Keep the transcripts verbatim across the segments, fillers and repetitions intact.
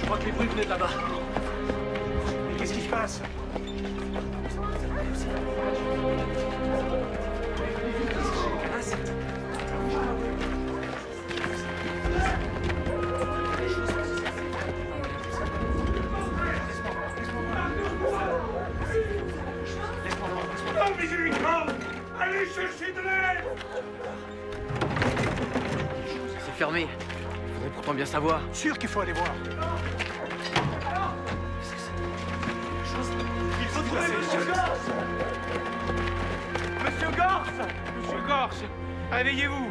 Je crois que les bruits venaient de là-bas. Mais qu'est-ce qui se passe? C'est fermé. Il faudrait pourtant bien savoir. Sûr qu'il faut aller voir. Il faut trouver Monsieur Gorsse. Monsieur Gorsse. Monsieur Gorsse, réveillez-vous.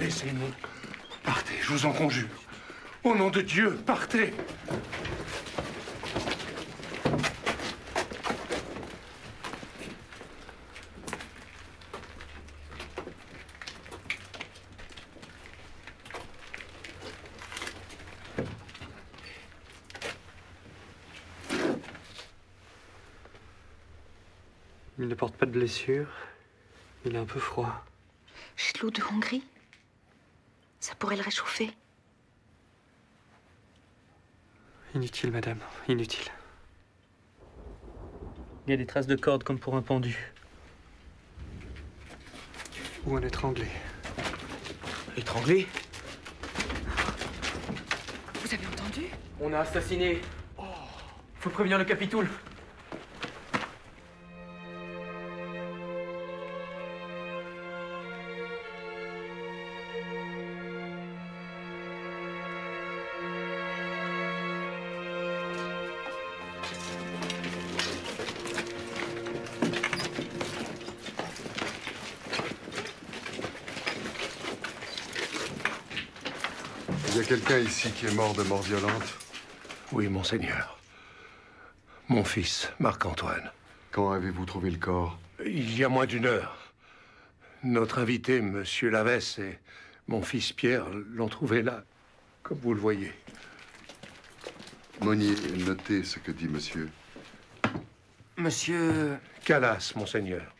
Laissez-nous. Partez, je vous en conjure. Au nom de Dieu, partez. Il ne porte pas de blessure. Il est un peu froid. J'ai de l'eau de Hongrie. Ça pourrait le réchauffer. Inutile, madame, inutile. Il y a des traces de cordes comme pour un pendu. Ou un étranglé. Étranglé? Vous avez entendu? On a assassiné. Oh. Faut prévenir le Capitoul. Quelqu'un ici qui est mort de mort violente? Oui, monseigneur. Mon fils, Marc-Antoine. Quand avez-vous trouvé le corps? Il y a moins d'une heure. Notre invité, Monsieur Lavaysse, et mon fils Pierre l'ont trouvé là, comme vous le voyez. Monnier, notez ce que dit monsieur. Monsieur... Calas, monseigneur.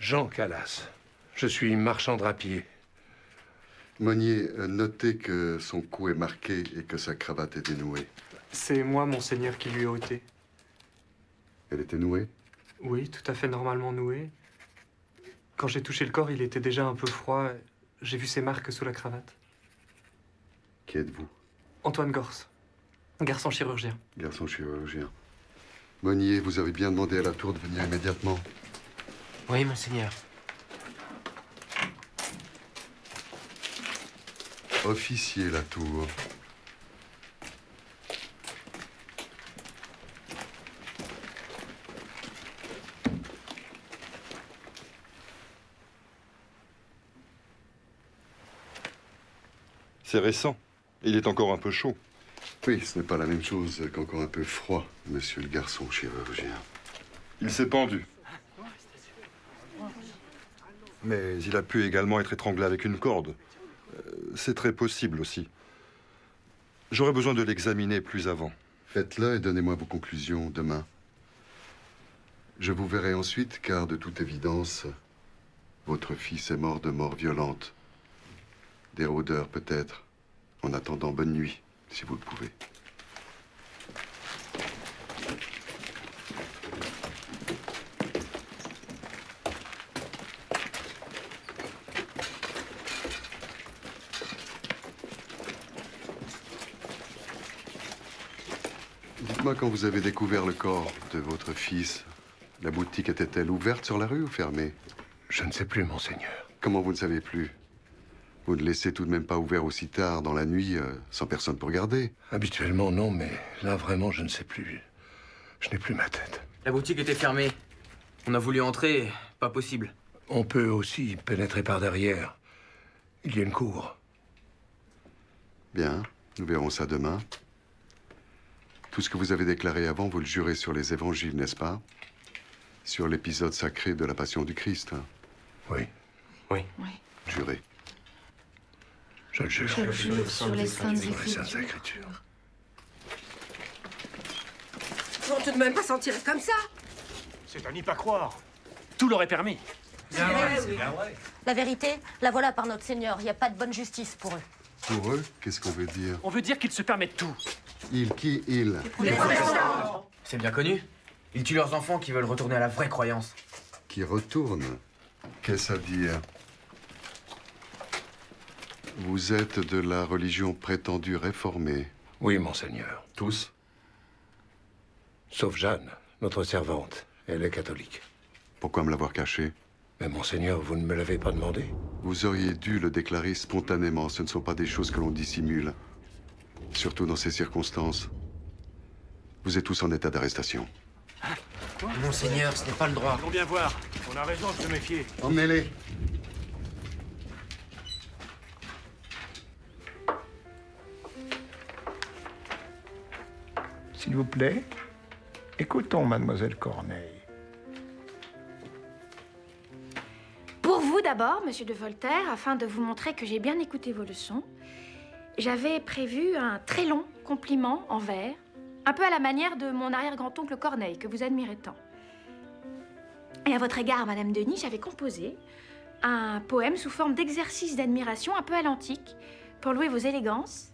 Jean Calas. Je suis marchand de drapier. Monnier, notez que son cou est marqué et que sa cravate est dénouée. C'est moi, monseigneur, qui lui ai ôté. Elle était nouée? Oui, tout à fait normalement nouée. Quand j'ai touché le corps, il était déjà un peu froid. J'ai vu ses marques sous la cravate. Qui êtes-vous? Antoine Gorsse, garçon chirurgien. Garçon chirurgien. Monnier, vous avez bien demandé à la tour de venir immédiatement? Oui, monseigneur. Officier Latour. C'est récent. Il est encore un peu chaud. Oui, ce n'est pas la même chose qu'encore un peu froid, monsieur le garçon chirurgien. Il s'est pendu. Mais il a pu également être étranglé avec une corde. C'est très possible aussi. J'aurais besoin de l'examiner plus avant. Faites-le et donnez-moi vos conclusions demain. Je vous verrai ensuite, car de toute évidence, votre fils est mort de mort violente. Des rôdeurs peut-être. En attendant, bonne nuit, si vous le pouvez. Quand vous avez découvert le corps de votre fils, la boutique était-elle ouverte sur la rue ou fermée? Je ne sais plus, monseigneur. Comment vous ne savez plus? Vous ne laissez tout de même pas ouvert aussi tard dans la nuit, euh, sans personne pour garder? Habituellement, non, mais là, vraiment, je ne sais plus. Je n'ai plus ma tête. La boutique était fermée. On a voulu entrer, pas possible. On peut aussi pénétrer par derrière. Il y a une cour. Bien, nous verrons ça demain. Tout ce que vous avez déclaré avant, vous le jurez sur les évangiles, n'est-ce pas? Sur l'épisode sacré de la Passion du Christ. Hein? Oui. Oui. Oui. Juré. Je le jure. Je le jure sur les Saintes Écritures. Ils vont tout de même pas s'en tirer comme ça. C'est à n'y pas croire. Tout leur est permis. Bien vrai, oui. Bien vrai. La vérité, la voilà par notre Seigneur. Il n'y a pas de bonne justice pour eux. Pour eux, qu'est-ce qu'on veut dire? On veut dire qu'ils se permettent tout. Ils qui ils? Les protestants. C'est bien connu. Ils tuent leurs enfants qui veulent retourner à la vraie croyance. Qui retournent? Qu'est-ce à dire? Vous êtes de la religion prétendue réformée? Oui, monseigneur. Tous? Sauf Jeanne, notre servante. Elle est catholique. Pourquoi me l'avoir cachée? Mais monseigneur, vous ne me l'avez pas demandé. Vous auriez dû le déclarer spontanément. Ce ne sont pas des choses que l'on dissimule. Surtout dans ces circonstances. Vous êtes tous en état d'arrestation. Monseigneur, ce n'est pas le droit. Allons bien voir. On a raison de se méfier. Emmenez-les. S'il vous plaît, écoutons Mademoiselle Corneille. Pour vous d'abord, Monsieur de Voltaire, afin de vous montrer que j'ai bien écouté vos leçons, j'avais prévu un très long compliment en vers, un peu à la manière de mon arrière-grand-oncle Corneille, que vous admirez tant. Et à votre égard, Madame Denis, j'avais composé un poème sous forme d'exercice d'admiration un peu à l'antique, pour louer vos élégances.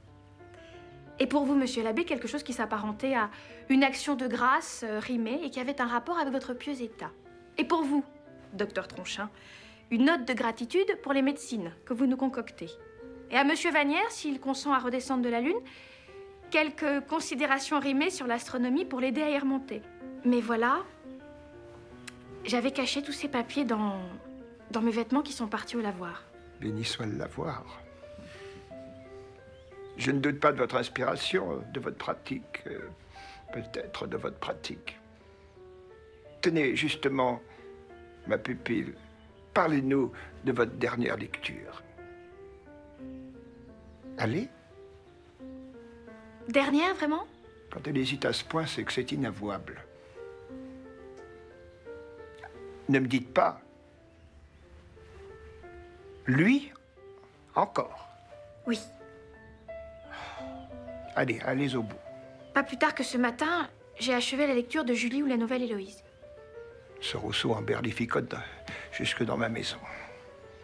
Et pour vous, Monsieur l'abbé, quelque chose qui s'apparentait à une action de grâce euh, rimée et qui avait un rapport avec votre pieux état. Et pour vous, Docteur Tronchin, une note de gratitude pour les médecines que vous nous concoctez. Et à Monsieur Vanière, s'il consent à redescendre de la Lune, quelques considérations rimées sur l'astronomie pour l'aider à y remonter. Mais voilà, j'avais caché tous ces papiers dans, dans mes vêtements qui sont partis au lavoir. Béni soit le lavoir. Je ne doute pas de votre inspiration, de votre pratique, euh, peut-être de votre pratique. Tenez, justement, ma pupille, parlez-nous de votre dernière lecture. Allez. Dernière, vraiment? Quand elle hésite à ce point, c'est que c'est inavouable. Ne me dites pas. Lui, encore. Oui. Allez, allez au bout. Pas plus tard que ce matin, j'ai achevé la lecture de Julie ou la nouvelle Héloïse. Ce Rousseau emberlificote jusque dans ma maison.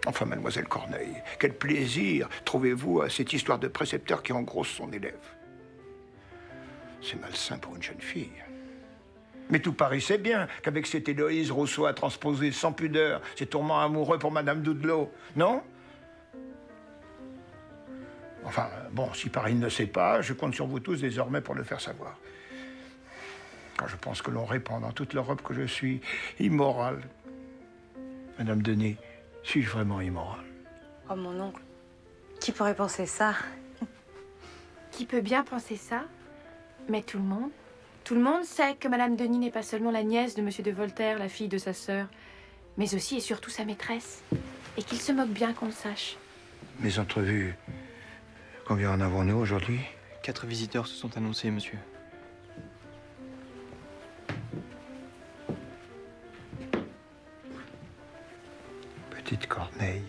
Enfin, Mademoiselle Corneille, quel plaisir trouvez-vous à cette histoire de précepteur qui engrosse son élève? C'est malsain pour une jeune fille. Mais tout paraissait bien qu'avec cette Héloïse, Rousseau a transposé sans pudeur ses tourments amoureux pour Madame Doudelot, non? Enfin, bon, si Paris ne sait pas, je compte sur vous tous désormais pour le faire savoir. Quand je pense que l'on répand dans toute l'Europe que je suis immoral. Madame Denis, suis-je vraiment immoral? Oh, mon oncle, qui pourrait penser ça? Qui peut bien penser ça? Mais tout le monde, tout le monde sait que Madame Denis n'est pas seulement la nièce de Monsieur de Voltaire, la fille de sa sœur, mais aussi et surtout sa maîtresse, et qu'il se moque bien qu'on le sache. Mes entrevues, combien en avons-nous aujourd'hui? Quatre visiteurs se sont annoncés, monsieur. Petite Corneille,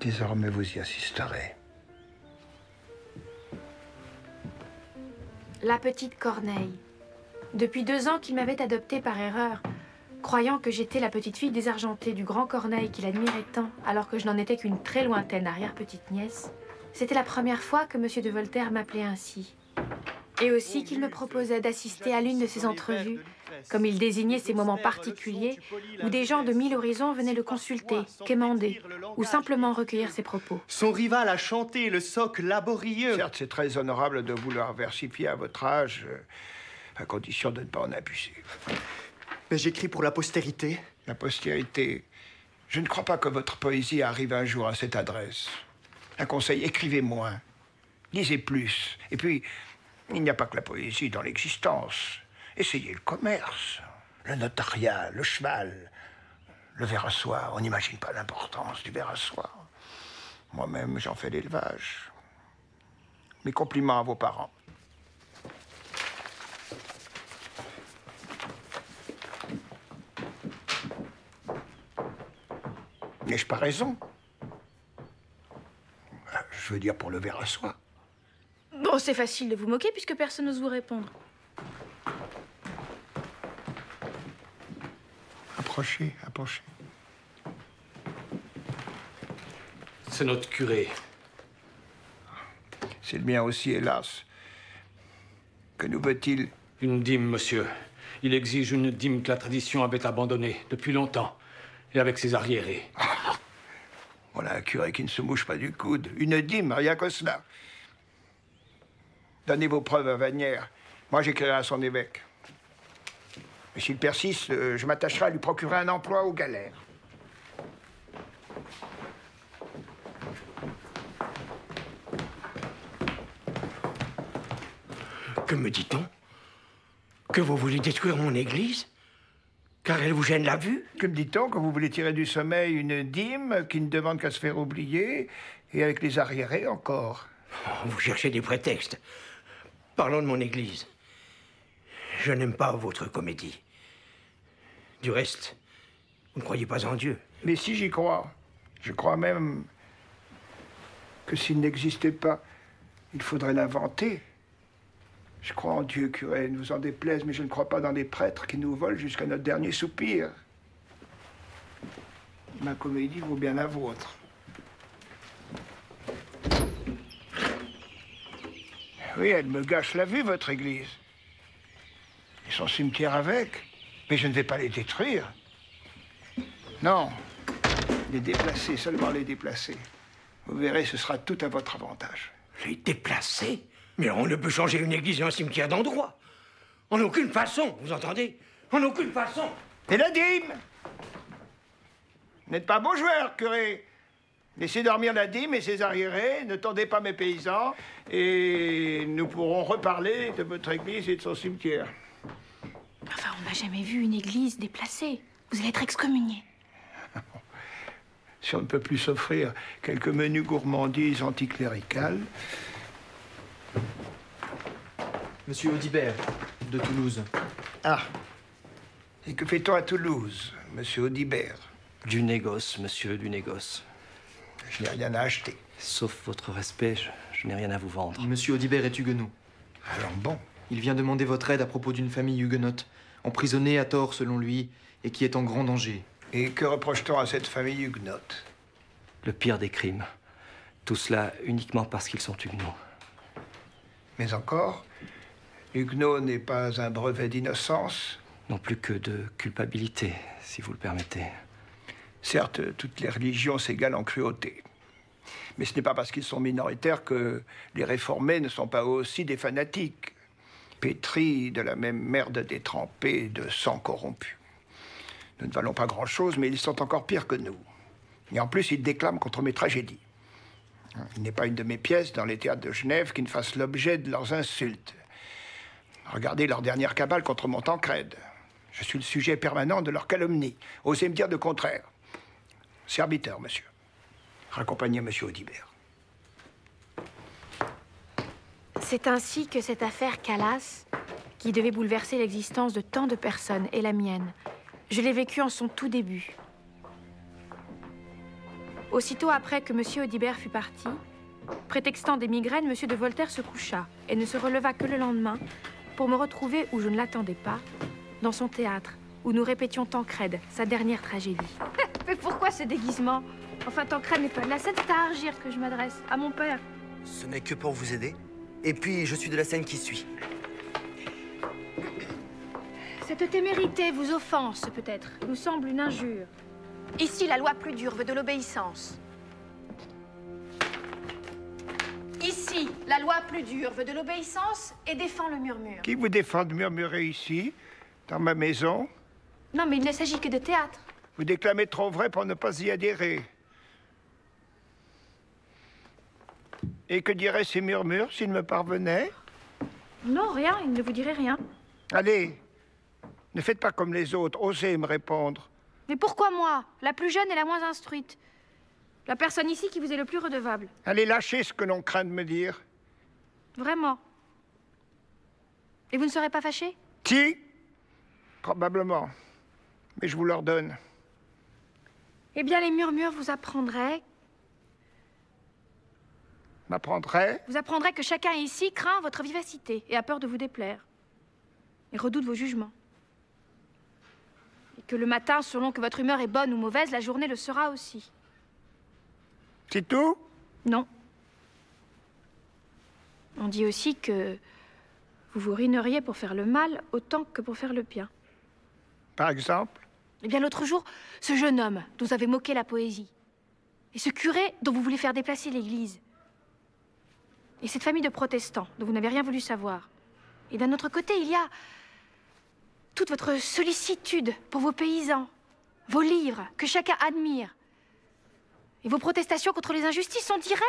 désormais vous y assisterez. La petite Corneille. Depuis deux ans qu'il m'avait adoptée par erreur, croyant que j'étais la petite fille désargentée du grand Corneille qu'il admirait tant, alors que je n'en étais qu'une très lointaine arrière-petite nièce. C'était la première fois que Monsieur de Voltaire m'appelait ainsi. Et aussi qu'il me proposait d'assister à l'une de ses entrevues, comme il désignait ces moments particuliers où des gens de mille horizons venaient le consulter, quémander, ou simplement recueillir ses propos. Son rival a chanté le soc laborieux. Certes, c'est très honorable de vouloir versifier à votre âge, à condition de ne pas en abuser. Mais j'écris pour la postérité. La postérité. Je ne crois pas que votre poésie arrive un jour à cette adresse. Un conseil, écrivez moins, lisez plus, et puis... Il n'y a pas que la poésie dans l'existence. Essayez le commerce, le notariat, le cheval, le verre à soie. On n'imagine pas l'importance du verre à soie. Moi-même, j'en fais l'élevage. Mes compliments à vos parents. N'ai-je pas raison? Je veux dire pour le verre à soie. Bon, c'est facile de vous moquer puisque personne n'ose vous répondre. Approchez, approchez. C'est notre curé. C'est le mien aussi, hélas. Que nous veut-il? Une dîme, monsieur. Il exige une dîme que la tradition avait abandonnée depuis longtemps et avec ses arriérés. Voilà un curé qui ne se mouche pas du coude. Une dîme, rien que cela. Donnez vos preuves à Vanière. Moi, j'écrirai à son évêque. Mais s'il persiste, euh, je m'attacherai à lui procurer un emploi aux galères. Que me dit-on? Que vous voulez détruire mon église? Car elle vous gêne la vue? Que me dit-on? Que vous voulez tirer du sommeil une dîme qui ne demande qu'à se faire oublier, et avec les arriérés encore. Vous cherchez des prétextes. Parlons de mon église. Je n'aime pas votre comédie. Du reste, vous ne croyez pas en Dieu. Mais si, j'y crois. Je crois même que s'il n'existait pas, il faudrait l'inventer. Je crois en Dieu, curé, ne vous en déplaise, mais je ne crois pas dans les prêtres qui nous volent jusqu'à notre dernier soupir. Ma comédie vaut bien la vôtre. Oui, elle me gâche la vue, votre église. Et son cimetière avec. Mais je ne vais pas les détruire. Non. Les déplacer, seulement les déplacer. Vous verrez, ce sera tout à votre avantage. Les déplacer? Mais on ne peut changer une église et un cimetière d'endroit. En aucune façon, vous entendez? En aucune façon. Et la dîme? Vous n'êtes pas beau joueur, curé. Laissez dormir la dîme et ses arriérés, ne tendez pas mes paysans, et nous pourrons reparler de votre église et de son cimetière. Enfin, on n'a jamais vu une église déplacée. Vous allez être excommunié. Si on ne peut plus s'offrir quelques menus gourmandises anticléricales... Monsieur Audibert, de Toulouse. Ah. Et que fait-on à Toulouse, monsieur Audibert? Du négoce, monsieur, du négoce. Je n'ai rien à acheter. Sauf votre respect, je, je n'ai rien à vous vendre. Monsieur Audibert est huguenot. Alors bon. Il vient demander votre aide à propos d'une famille huguenote, emprisonnée à tort selon lui, et qui est en grand danger. Et que reproche-t-on à cette famille huguenote? Le pire des crimes. Tout cela uniquement parce qu'ils sont huguenots. Mais encore, huguenot n'est pas un brevet d'innocence. Non plus que de culpabilité, si vous le permettez. Certes, toutes les religions s'égalent en cruauté. Mais ce n'est pas parce qu'ils sont minoritaires que les réformés ne sont pas aussi des fanatiques, pétris de la même merde détrempée, de sang corrompu. Nous ne valons pas grand-chose, mais ils sont encore pires que nous. Et en plus, ils déclament contre mes tragédies. Il n'est pas une de mes pièces dans les théâtres de Genève qui ne fasse l'objet de leurs insultes. Regardez leur dernière cabale contre mon Tancrède. Je suis le sujet permanent de leurs calomnies. Osez me dire le contraire. C'est arbitraire, monsieur. Raccompagnez monsieur Audibert. C'est ainsi que cette affaire Calas, qui devait bouleverser l'existence de tant de personnes, et la mienne, je l'ai vécue en son tout début. Aussitôt après que monsieur Audibert fut parti, prétextant des migraines, monsieur de Voltaire se coucha et ne se releva que le lendemain pour me retrouver, où je ne l'attendais pas, dans son théâtre, où nous répétions Tancrède, sa dernière tragédie. Mais pourquoi ce déguisement? Enfin, Tancrède n'est pas de la Seine, c'est à Argyre que je m'adresse, à mon père. Ce n'est que pour vous aider. Et puis, je suis de la Seine qui suit. Cette témérité vous offense, peut-être, nous semble une injure. Ici, la loi plus dure veut de l'obéissance. Ici, la loi plus dure veut de l'obéissance et défend le murmure. Qui vous défend de murmurer ici, dans ma maison? Non, mais il ne s'agit que de théâtre. Vous déclamez trop vrai pour ne pas y adhérer. Et que diraient ces murmures s'ils me parvenaient? Non, rien, ils ne vous diraient rien. Allez, Ne faites pas comme les autres, osez me répondre. Mais pourquoi moi, la plus jeune et la moins instruite? La personne ici qui vous est le plus redevable. Allez, lâchez ce que l'on craint de me dire. Vraiment? Et vous ne serez pas fâché? Si, probablement. Mais je vous l'ordonne. Eh bien, les murmures vous apprendraient... M'apprendraient? Vous apprendraient que chacun ici craint votre vivacité et a peur de vous déplaire. Et redoute vos jugements. Et que le matin, selon que votre humeur est bonne ou mauvaise, la journée le sera aussi. C'est tout? Non. On dit aussi que... vous vous ruineriez pour faire le mal autant que pour faire le bien. Par exemple? Eh bien, l'autre jour, ce jeune homme dont vous avez moqué la poésie, et ce curé dont vous voulez faire déplacer l'église, et cette famille de protestants dont vous n'avez rien voulu savoir. Et d'un autre côté, il y a toute votre sollicitude pour vos paysans, vos livres que chacun admire, et vos protestations contre les injustices, on dirait?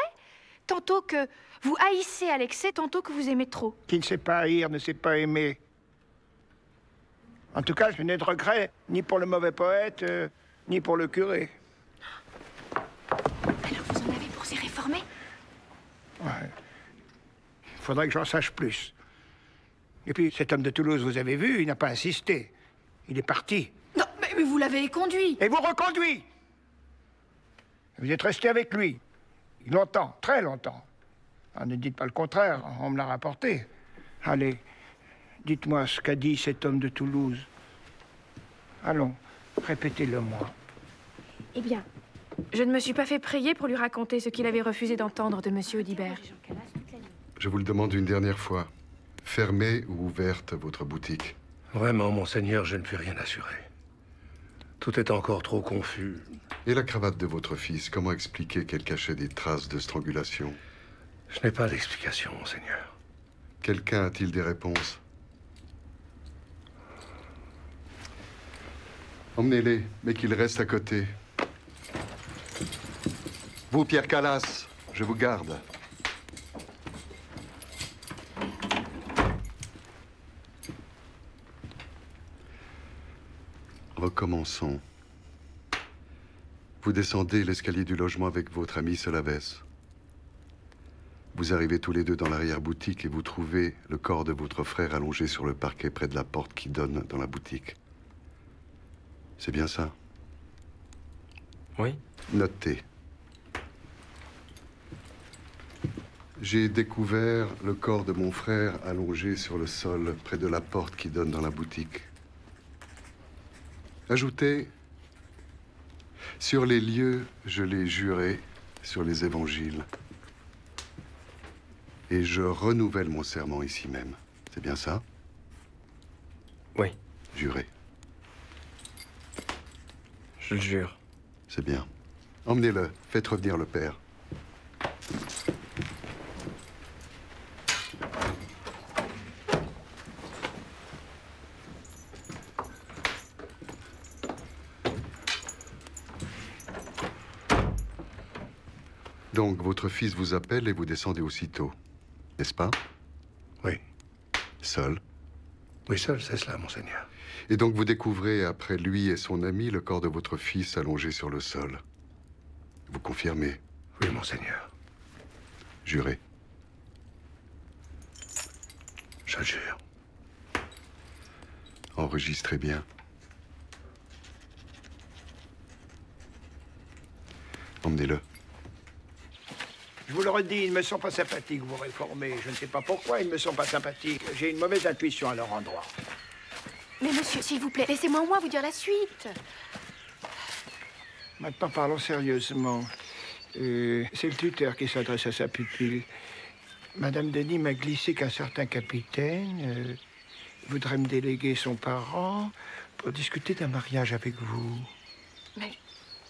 Tantôt que vous haïssez à l'excès, tantôt que vous aimez trop. Qui ne sait pas haïr, ne sait pas aimer. En tout cas, je n'ai de regret, ni pour le mauvais poète, euh, ni pour le curé. Alors vous en avez pour ces réformés? Ouais. Il faudrait que j'en sache plus. Et puis, cet homme de Toulouse, vous avez vu, il n'a pas insisté. Il est parti. Non, mais, mais vous l'avez éconduit. Et vous reconduit. Vous êtes resté avec lui. Longtemps, très longtemps. Ah, ne dites pas le contraire, on me l'a rapporté. Allez, dites-moi ce qu'a dit cet homme de Toulouse. Allons, répétez-le-moi. Eh bien, je ne me suis pas fait prier pour lui raconter ce qu'il avait refusé d'entendre de Monsieur Audibert. Je vous le demande une dernière fois. Fermez ou ouverte votre boutique? Vraiment, Monseigneur, je ne puis rien assurer. Tout est encore trop confus. Et la cravate de votre fils, comment expliquer qu'elle cachait des traces de strangulation? Je n'ai pas d'explication, Monseigneur. Quelqu'un a-t-il des réponses? Emmenez-les, mais qu'ils restent à côté. Vous, Pierre Calas, je vous garde. Recommençons. Vous descendez l'escalier du logement avec votre ami Lavaysse. Vous arrivez tous les deux dans l'arrière-boutique et vous trouvez le corps de votre frère allongé sur le parquet près de la porte qui donne dans la boutique. C'est bien ça? Oui. Notez. J'ai découvert le corps de mon frère allongé sur le sol près de la porte qui donne dans la boutique. Ajoutez, sur les lieux, je l'ai juré sur les évangiles. Et je renouvelle mon serment ici même. C'est bien ça? Oui. Juré. Je le jure. C'est bien. Emmenez-le, faites revenir le père. Donc, votre fils vous appelle et vous descendez aussitôt, n'est-ce pas? Oui. Seul? Oui, seul, c'est cela, Monseigneur. Et donc, vous découvrez, après lui et son ami, le corps de votre fils allongé sur le sol. Vous confirmez? Oui, Monseigneur. Jurez? Je jure. Enregistrez bien. Emmenez-le. Je vous le redis, ils ne me sont pas sympathiques, vous réformez. Je ne sais pas pourquoi ils ne me sont pas sympathiques. J'ai une mauvaise intuition à leur endroit. Mais monsieur, s'il vous plaît, laissez-moi au moins vous dire la suite. Maintenant, parlons sérieusement. Euh, C'est le tuteur qui s'adresse à sa pupille. Madame Denis m'a glissé qu'un certain capitaine euh, voudrait me déléguer son parent pour discuter d'un mariage avec vous. Mais...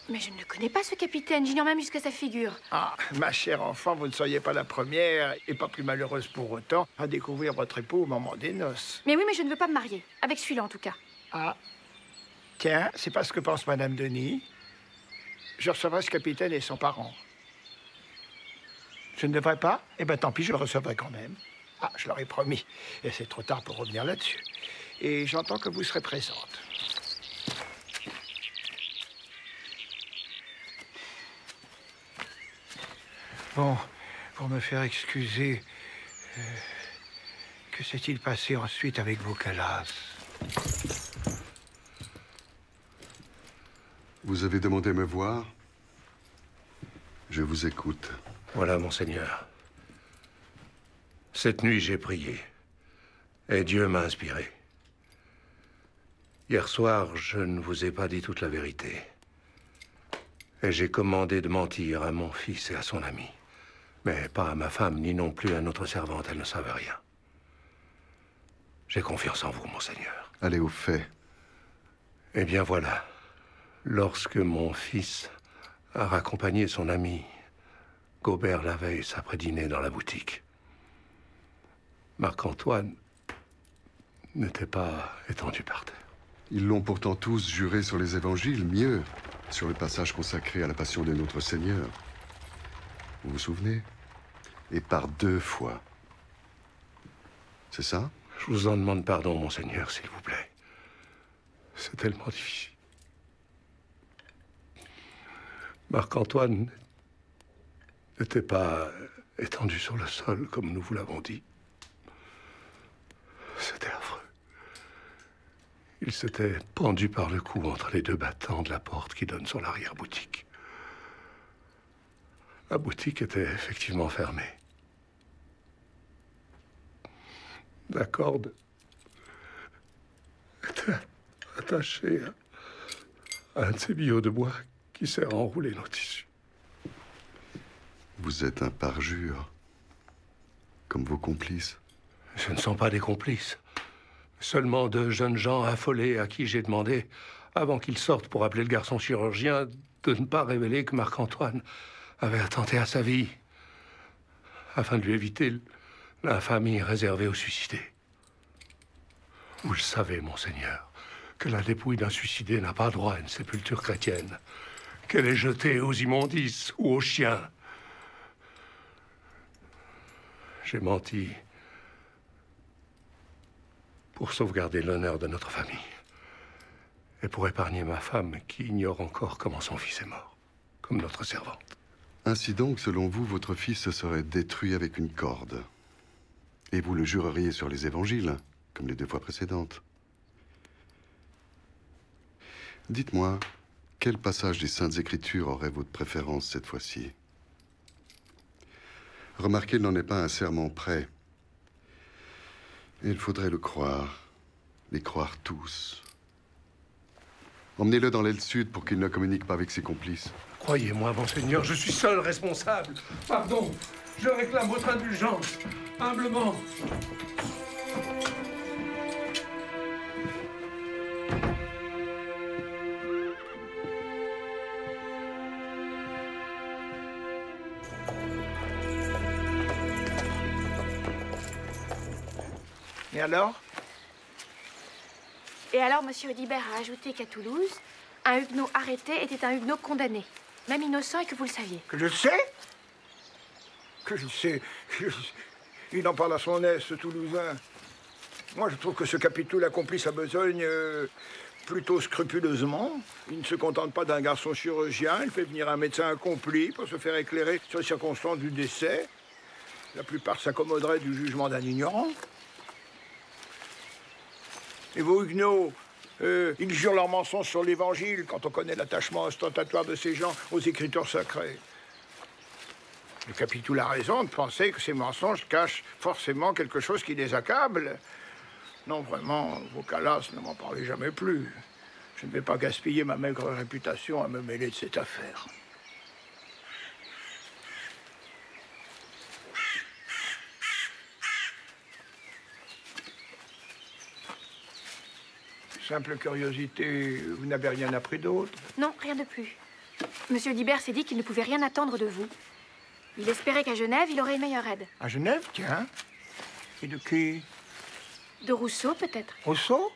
Mais je ne le connais pas, ce capitaine. J'ignore même jusqu'à sa figure. Ah, ma chère enfant, vous ne seriez pas la première, et pas plus malheureuse pour autant, à découvrir votre époux au moment des noces. Mais oui, mais je ne veux pas me marier. Avec celui-là, en tout cas. Ah. Tiens, c'est pas ce que pense Madame Denis. Je recevrai ce capitaine et son parent. Je ne devrais pas? Eh bien, tant pis, je le recevrai quand même. Ah, je leur ai promis. Et c'est trop tard pour revenir là-dessus. et j'entends que vous serez présente. Bon, pour me faire excuser, euh, que s'est-il passé ensuite avec vos Calas? Vous avez demandé à me voir? Je vous écoute. Voilà, Monseigneur. Cette nuit, j'ai prié. Et Dieu m'a inspiré. Hier soir, je ne vous ai pas dit toute la vérité. Et j'ai commandé de mentir à mon fils et à son ami. Mais pas à ma femme, ni non plus à notre servante. Elles ne savent rien. J'ai confiance en vous, Monseigneur. Allez au fait. Eh bien, voilà. Lorsque mon fils a raccompagné son ami, Gaubert Lavaysse, après dîner dans la boutique, Marc-Antoine n'était pas étendu par terre. Ils l'ont pourtant tous juré sur les évangiles, mieux, sur le passage consacré à la passion de notre Seigneur. Vous vous souvenez? Et par deux fois. C'est ça? Je vous en demande pardon, Monseigneur, s'il vous plaît. C'est tellement difficile. Marc-Antoine n'était pas étendu sur le sol, comme nous vous l'avons dit. C'était affreux. Il s'était pendu par le cou entre les deux battants de la porte qui donne sur l'arrière-boutique. La boutique était effectivement fermée. La corde était attachée à un de ces billots de bois qui sert à enrouler nos tissus. Vous êtes un parjure, comme vos complices. Ce ne sont pas des complices. Seulement de jeunes gens affolés à qui j'ai demandé, avant qu'ils sortent pour appeler le garçon chirurgien, de ne pas révéler que Marc-Antoine avait attenté à sa vie, afin de lui éviter l'infamie réservée aux suicidés. Vous le savez, Monseigneur, que la dépouille d'un suicidé n'a pas droit à une sépulture chrétienne, qu'elle est jetée aux immondices ou aux chiens. J'ai menti pour sauvegarder l'honneur de notre famille et pour épargner ma femme qui ignore encore comment son fils est mort, comme notre servante. Ainsi donc, selon vous, votre fils serait détruit avec une corde. Et vous le jureriez sur les évangiles, comme les deux fois précédentes. Dites-moi, quel passage des Saintes Écritures aurait votre préférence cette fois-ci? Remarquez, il n'en est pas un serment prêt. Il faudrait le croire, les croire tous. Emmenez-le dans l'aile sud pour qu'il ne communique pas avec ses complices. Croyez-moi, Monseigneur, je suis seul responsable. Pardon, je réclame votre indulgence, humblement. Et alors? Et alors, Monsieur Audibert a ajouté qu'à Toulouse, un huguenot arrêté était un huguenot condamné, même innocent, et que vous le saviez. Que je le sais? Que je le sais. Il en parle à son aise, ce Toulousain. Moi, je trouve que ce Capitoul accomplit sa besogne euh, plutôt scrupuleusement. Il ne se contente pas d'un garçon chirurgien. Il fait venir un médecin accompli pour se faire éclairer sur les circonstances du décès. La plupart s'accommoderaient du jugement d'un ignorant. Et vos huguenots, euh, ils jurent leurs mensonges sur l'Évangile quand on connaît l'attachement ostentatoire de ces gens aux Écritures sacrées. Le Capitoul a raison de penser que ces mensonges cachent forcément quelque chose qui les accable. Non, vraiment, vos Calas, ne m'en parlez jamais plus. Je ne vais pas gaspiller ma maigre réputation à me mêler de cette affaire. Simple curiosité, vous n'avez rien appris d'autre? Non, rien de plus. Monsieur Audibert s'est dit qu'il ne pouvait rien attendre de vous. Il espérait qu'à Genève, il aurait une meilleure aide. À Genève, tiens. Et de qui? De Rousseau, peut-être. Rousseau?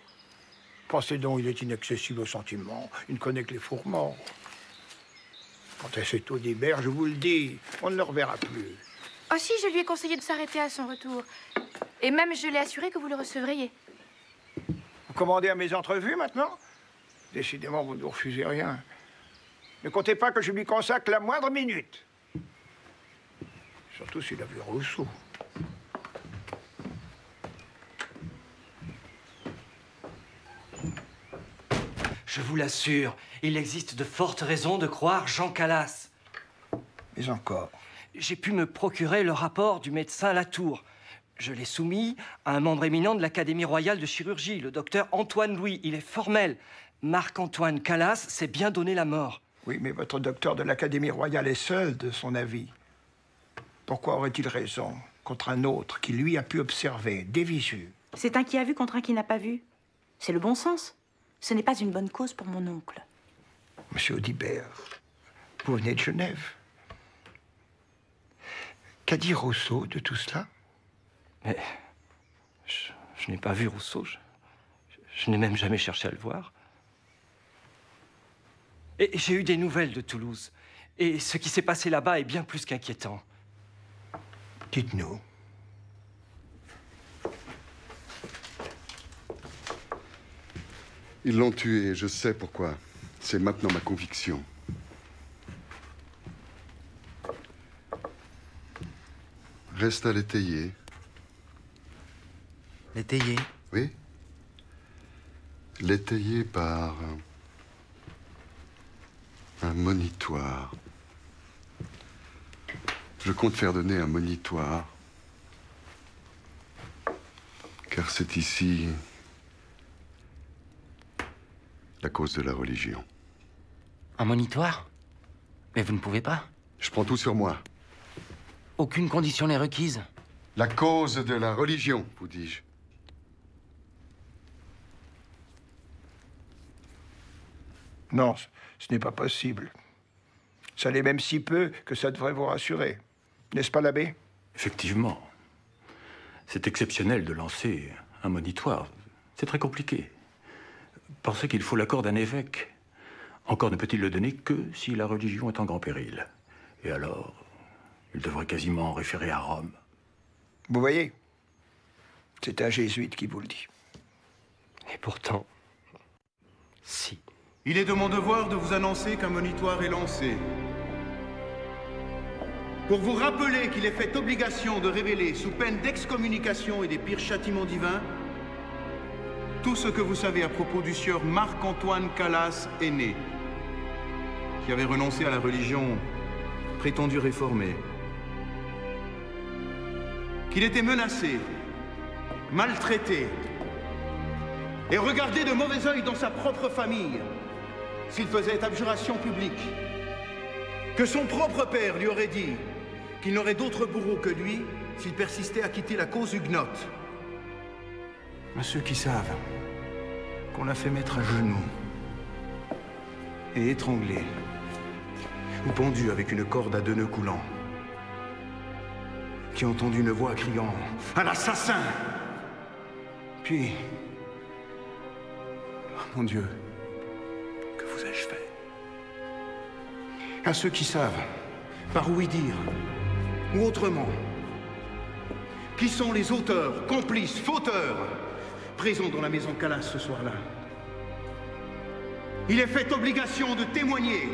Pensez donc, il est inaccessible aux sentiments. Il ne connaît que les fourments. Quant à cet Audibert, je vous le dis, on ne le reverra plus. Aussi, je lui ai conseillé de s'arrêter à son retour. Et même, je l'ai assuré que vous le recevriez. Vous commandez à mes entrevues, maintenant? Décidément, vous ne refusez rien. Ne comptez pas que je lui consacre la moindre minute. Surtout s'il a vu Rousseau. Je vous l'assure, il existe de fortes raisons de croire Jean Calas. Mais encore. J'ai pu me procurer le rapport du médecin Latour. Je l'ai soumis à un membre éminent de l'Académie royale de chirurgie, le docteur Antoine Louis. Il est formel. Marc-Antoine Calas s'est bien donné la mort. Oui, mais votre docteur de l'Académie royale est seul de son avis. Pourquoi aurait-il raison contre un autre qui, lui, a pu observer, des visu? C'est un qui a vu contre un qui n'a pas vu. C'est le bon sens. Ce n'est pas une bonne cause pour mon oncle. Monsieur Audibert, vous venez de Genève. Qu'a dit Rousseau de tout cela? Mais je, je n'ai pas vu Rousseau. Je, je, je n'ai même jamais cherché à le voir. Et j'ai eu des nouvelles de Toulouse. Et ce qui s'est passé là-bas est bien plus qu'inquiétant. Dites-nous. Ils l'ont tué, je sais pourquoi. C'est maintenant ma conviction. Reste à l'étayer. L'étayer? Oui. L'étayer par un monitoire. Je compte faire donner un monitoire. Car c'est ici la cause de la religion. Un monitoire? Mais vous ne pouvez pas. Je prends tout sur moi. Aucune condition n'est requise. La cause de la religion, vous dis-je. Non, ce n'est pas possible. Ça l'est même si peu que ça devrait vous rassurer. N'est-ce pas, l'abbé? Effectivement. C'est exceptionnel de lancer un monitoire. C'est très compliqué. Parce qu'il faut l'accord d'un évêque. Encore ne peut-il le donner que si la religion est en grand péril. Et alors, il devrait quasiment référer à Rome. Vous voyez, c'est un jésuite qui vous le dit. Et pourtant, si. Il est de mon devoir de vous annoncer qu'un monitoire est lancé. Pour vous rappeler qu'il est fait obligation de révéler, sous peine d'excommunication et des pires châtiments divins, tout ce que vous savez à propos du sieur Marc-Antoine Calas aîné, qui avait renoncé à la religion prétendue réformée, qu'il était menacé, maltraité, et regardé de mauvais œil dans sa propre famille, s'il faisait abjuration publique, que son propre père lui aurait dit qu'il n'aurait d'autre bourreau que lui s'il persistait à quitter la cause huguenote. À ceux qui savent qu'on l'a fait mettre à genoux et étranglé ou pendu avec une corde à deux nœuds coulants, qui a entendu une voix criant « à l'assassin !» Puis, oh mon Dieu, que vous ai-je fait? À ceux qui savent, par où y dire, ou autrement, qui sont les auteurs, complices, fauteurs, présents dans la maison Calas ce soir-là. Il est fait obligation de témoigner.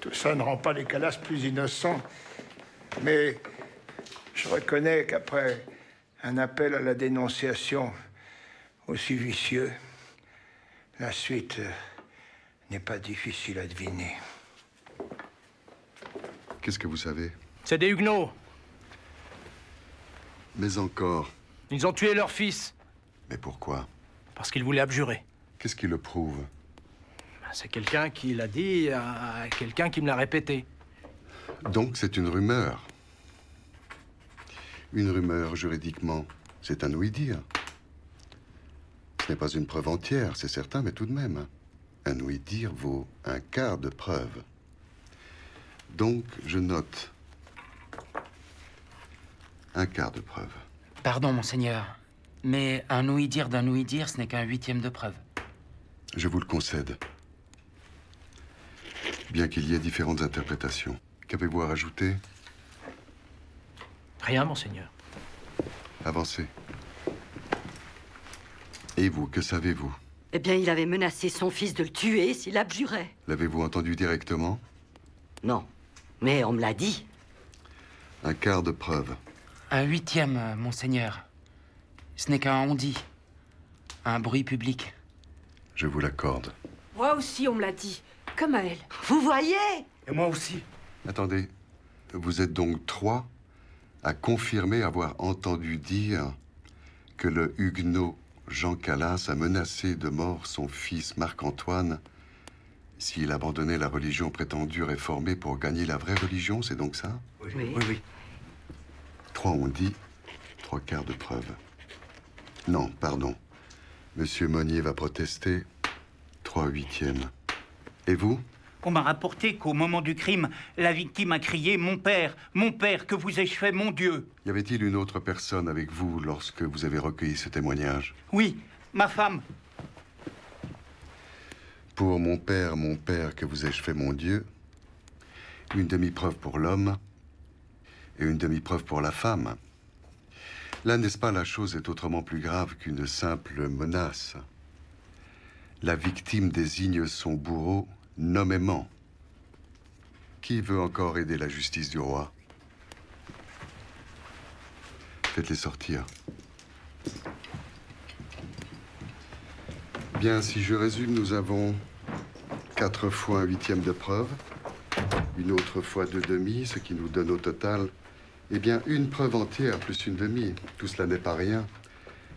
Tout ça ne rend pas les Calas plus innocents, mais je reconnais qu'après un appel à la dénonciation aussi vicieux, la suite n'est pas difficile à deviner. Qu'est-ce que vous savez? C'est des Huguenots. Mais encore. Ils ont tué leur fils. Mais pourquoi? Parce qu'ils voulaient abjurer. Qu'est-ce qui le prouve? C'est quelqu'un qui l'a dit à quelqu'un qui me l'a répété. Donc c'est une rumeur. Une rumeur, juridiquement, c'est un oui-dire. Ce n'est pas une preuve entière, c'est certain, mais tout de même. Un oui-dire vaut un quart de preuve. Donc je note un quart de preuve. Pardon, monseigneur, mais un oui-dire d'un oui-dire, ce n'est qu'un huitième de preuve. Je vous le concède. Bien qu'il y ait différentes interprétations. Qu'avez-vous à rajouter? Rien, monseigneur. Avancez. Et vous, que savez-vous? Eh bien, il avait menacé son fils de le tuer s'il abjurait. L'avez-vous entendu directement? Non, mais on me l'a dit. Un quart de preuve. Un huitième, monseigneur. Ce n'est qu'un on-dit. Un bruit public. Je vous l'accorde. Moi aussi, on me l'a dit. Comme à elle. Vous voyez? Et moi aussi. Attendez, vous êtes donc trois à confirmer avoir entendu dire que le huguenot Jean Calas a menacé de mort son fils Marc-Antoine s'il abandonnait la religion prétendue réformée pour gagner la vraie religion, c'est donc ça? Oui, oui, oui. Trois ont dit, trois quarts de preuve. Non, pardon. Monsieur Monnier va protester, trois huitièmes. Et vous? On m'a rapporté qu'au moment du crime, la victime a crié « Mon père, mon père, que vous ai-je fait, mon Dieu !» Y avait-il une autre personne avec vous lorsque vous avez recueilli ce témoignage? Oui, ma femme. Pour « Mon père, mon père, que vous ai-je fait, mon Dieu !» une demi-preuve pour l'homme et une demi-preuve pour la femme. Là, n'est-ce pas, la chose est autrement plus grave qu'une simple menace. La victime désigne son bourreau nommément. Qui veut encore aider la justice du roi? Faites-les sortir. Bien, si je résume, nous avons quatre fois un huitième de preuve, une autre fois deux demi, ce qui nous donne au total, eh bien, une preuve entière plus une demi. Tout cela n'est pas rien.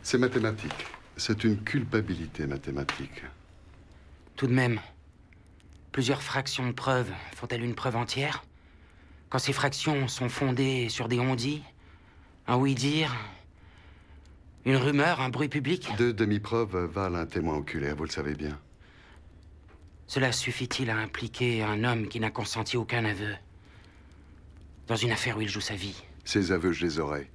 C'est mathématique. C'est une culpabilité mathématique. Tout de même. Plusieurs fractions de preuves font-elles une preuve entière? Quand ces fractions sont fondées sur des on-dit, un oui-dire, une rumeur, un bruit public... Deux demi-preuves valent un témoin oculaire, vous le savez bien. Cela suffit-il à impliquer un homme qui n'a consenti aucun aveu dans une affaire où il joue sa vie? Ces aveux, je les aurai.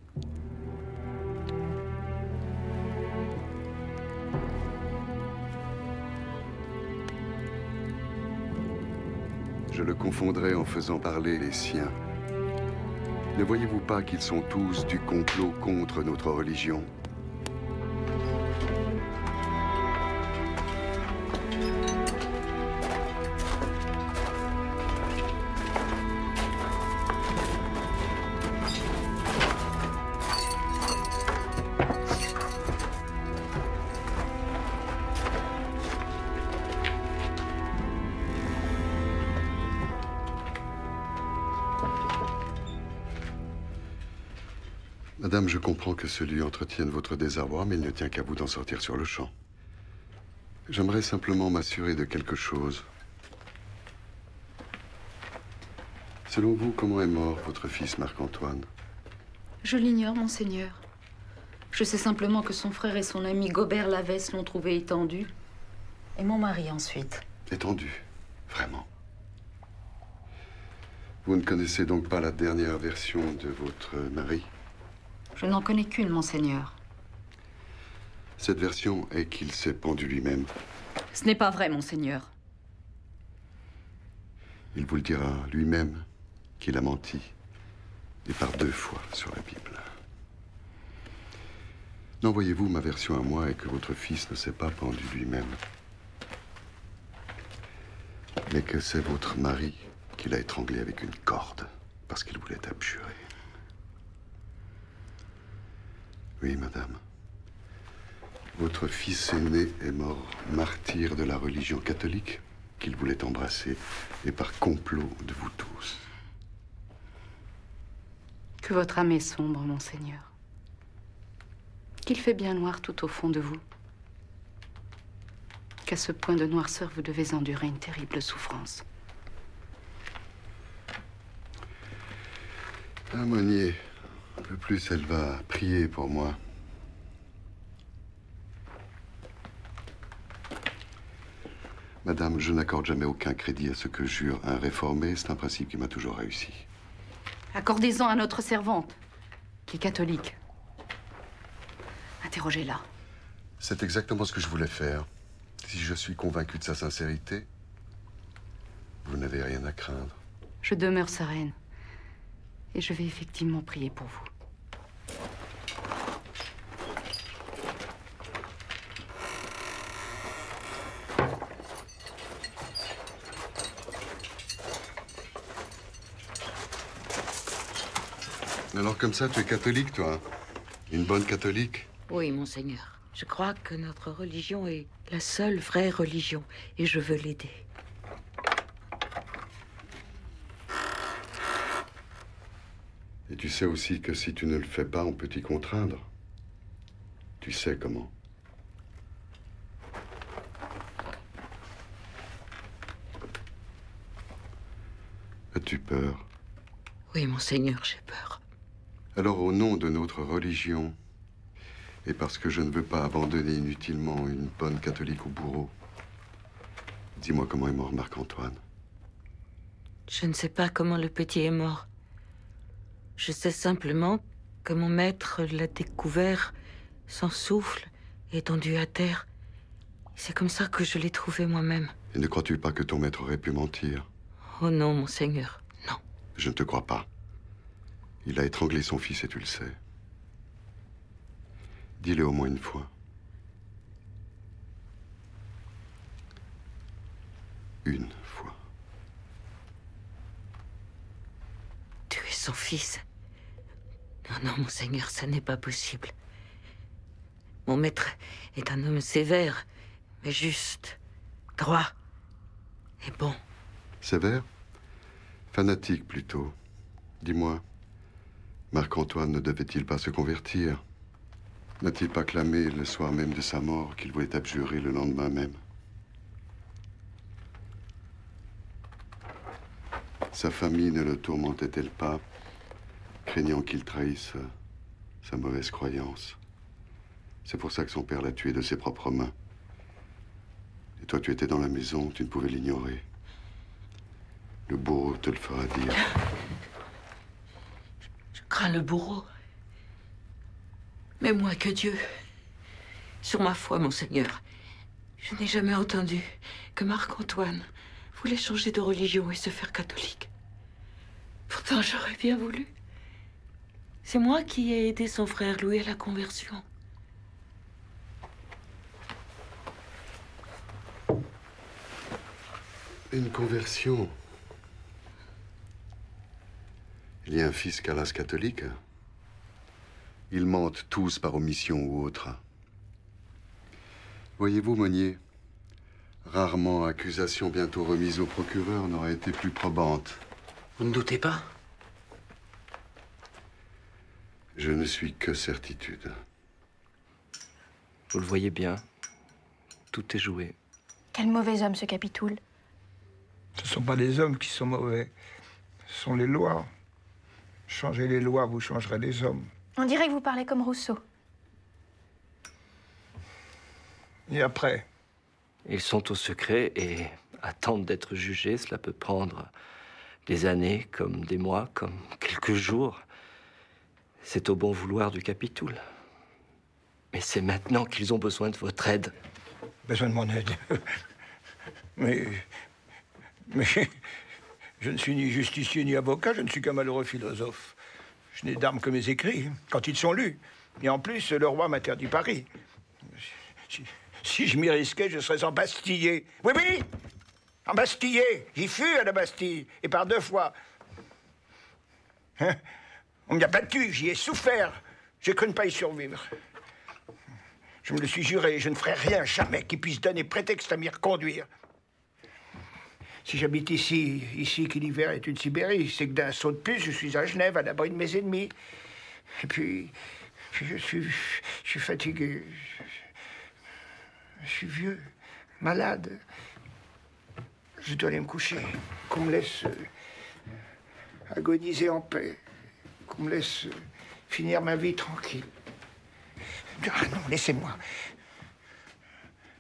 Je le confondrai en faisant parler les siens. Ne voyez-vous pas qu'ils sont tous du complot contre notre religion? Madame, je comprends que celui entretienne votre désarroi, mais il ne tient qu'à vous d'en sortir sur le champ. J'aimerais simplement m'assurer de quelque chose. Selon vous, comment est mort votre fils Marc-Antoine? Je l'ignore, monseigneur. Je sais simplement que son frère et son ami Gaubert Lavaysse l'ont trouvé étendu. Et mon mari ensuite. Étendu? Vraiment? Vous ne connaissez donc pas la dernière version de votre mari? Je n'en connais qu'une, monseigneur. Cette version est qu'il s'est pendu lui-même. Ce n'est pas vrai, monseigneur. Il vous le dira lui-même qu'il a menti, et par deux fois sur la Bible. Non, voyez-vous, ma version à moi est que votre fils ne s'est pas pendu lui-même, mais que c'est votre mari qui l'a étranglé avec une corde parce qu'il voulait abjurer. Oui, madame. Votre fils aîné est mort martyr de la religion catholique qu'il voulait embrasser et par complot de vous tous. Que votre âme est sombre, monseigneur. Qu'il fait bien noir tout au fond de vous. Qu'à ce point de noirceur, vous devez endurer une terrible souffrance. Un Monnier. Un peu plus, elle va prier pour moi. Madame, je n'accorde jamais aucun crédit à ce que jure un réformé. C'est un principe qui m'a toujours réussi. Accordez-en à notre servante, qui est catholique. Interrogez-la. C'est exactement ce que je voulais faire. Si je suis convaincu de sa sincérité, vous n'avez rien à craindre. Je demeure sereine. Et je vais effectivement prier pour vous. Alors comme ça, tu es catholique, toi? Une bonne catholique? Oui, monseigneur. Je crois que notre religion est la seule vraie religion et je veux l'aider. Et tu sais aussi que si tu ne le fais pas, on peut t'y contraindre. Tu sais comment. As-tu peur? Oui, monseigneur, j'ai peur. Alors, au nom de notre religion, et parce que je ne veux pas abandonner inutilement une bonne catholique au bourreau, dis-moi comment est mort Marc-Antoine. Je ne sais pas comment le petit est mort. Je sais simplement que mon maître l'a découvert sans souffle, étendu à terre. C'est comme ça que je l'ai trouvé moi-même. Et ne crois-tu pas que ton maître aurait pu mentir? Oh non, monseigneur, non. Je ne te crois pas. Il a étranglé son fils et tu le sais. Dis-le au moins une fois. Une fois. Tuer son fils? Non, non, monseigneur, ça n'est pas possible. Mon maître est un homme sévère, mais juste, droit et bon. Sévère? Fanatique plutôt. Dis-moi, Marc-Antoine ne devait-il pas se convertir? N'a-t-il pas clamé le soir même de sa mort qu'il voulait abjurer le lendemain même? Sa famille ne le tourmentait-elle pas, craignant qu'il trahisse sa mauvaise croyance? C'est pour ça que son père l'a tué de ses propres mains. Et toi, tu étais dans la maison, tu ne pouvais l'ignorer. Le bourreau te le fera dire. Je, je crains le bourreau. Mais moi que Dieu. Sur ma foi, monseigneur, je n'ai jamais entendu que Marc-Antoine voulait changer de religion et se faire catholique. Pourtant, j'aurais bien voulu. C'est moi qui ai aidé son frère Louis à la conversion. Une conversion. Il y a un fils Calas catholique. Ils mentent tous par omission ou autre. Voyez-vous, Monnier, rarement accusation bientôt remise au procureur n'aurait été plus probante. Vous ne doutez pas? Je ne suis que certitude. Vous le voyez bien, tout est joué. Quel mauvais homme, ce Capitoul. Ce ne sont pas les hommes qui sont mauvais, ce sont les lois. Changez les lois, vous changerez les hommes. On dirait que vous parlez comme Rousseau. Et après? Ils sont au secret et attendent d'être jugés. Cela peut prendre des années, comme des mois, comme quelques jours. C'est au bon vouloir du Capitoul. Mais c'est maintenant qu'ils ont besoin de votre aide. Besoin de mon aide? Mais... Mais... Je ne suis ni justicier ni avocat, je ne suis qu'un malheureux philosophe. Je n'ai d'armes que mes écrits, quand ils sont lus. Et en plus, le roi m'interdit Paris. Si, si je m'y risquais, je serais embastillé. Oui, oui, embastillé. J'y fus à la Bastille, et par deux fois. Hein? On m'y a battu, j'y ai souffert. J'ai cru ne pas y survivre. Je me le suis juré, je ne ferai rien jamais qui puisse donner prétexte à m'y reconduire. Si j'habite ici, ici qui l'hiver est une Sibérie, c'est que d'un saut de puce, je suis à Genève, à l'abri de mes ennemis. Et puis, puis je suis, je suis fatigué. Je, je suis vieux, malade. Je dois aller me coucher. Qu'on me laisse euh, agoniser en paix. Qu'on me laisse euh, finir ma vie tranquille. Ah non, laissez-moi.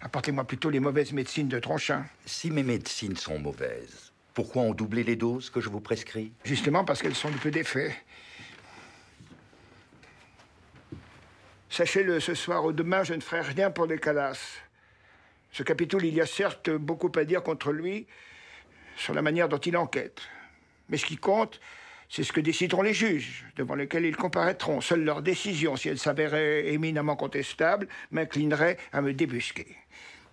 Apportez-moi plutôt les mauvaises médecines de Tronchin. Si mes médecines sont mauvaises, pourquoi ont doublé les doses que je vous prescris? Justement parce qu'elles sont de peu d'effet. Sachez-le, ce soir ou demain, je ne ferai rien pour les Calas. Ce Capitoul, il y a certes beaucoup à dire contre lui sur la manière dont il enquête. Mais ce qui compte, c'est ce que décideront les juges, devant lesquels ils comparaîtront. Seule leur décision, si elle s'avérait éminemment contestable, m'inclinerait à me débusquer.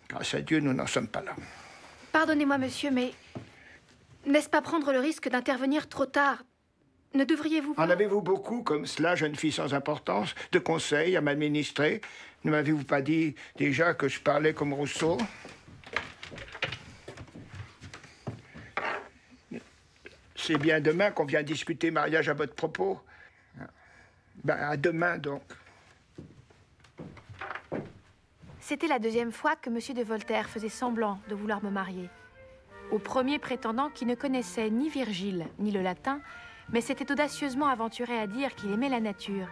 Grâce à Dieu, nous n'en sommes pas là. Pardonnez-moi, monsieur, mais n'est-ce pas prendre le risque d'intervenir trop tard, Ne devriez-vous pas... En avez-vous beaucoup comme cela, jeune fille sans importance, de conseils à m'administrer? Ne m'avez-vous pas dit déjà que je parlais comme Rousseau? C'est bien demain qu'on vient discuter mariage à votre propos. Ben, à demain, donc. C'était la deuxième fois que Monsieur de Voltaire faisait semblant de vouloir me marier. Au premier prétendant qui ne connaissait ni Virgile ni le latin, mais s'était audacieusement aventuré à dire qu'il aimait la nature,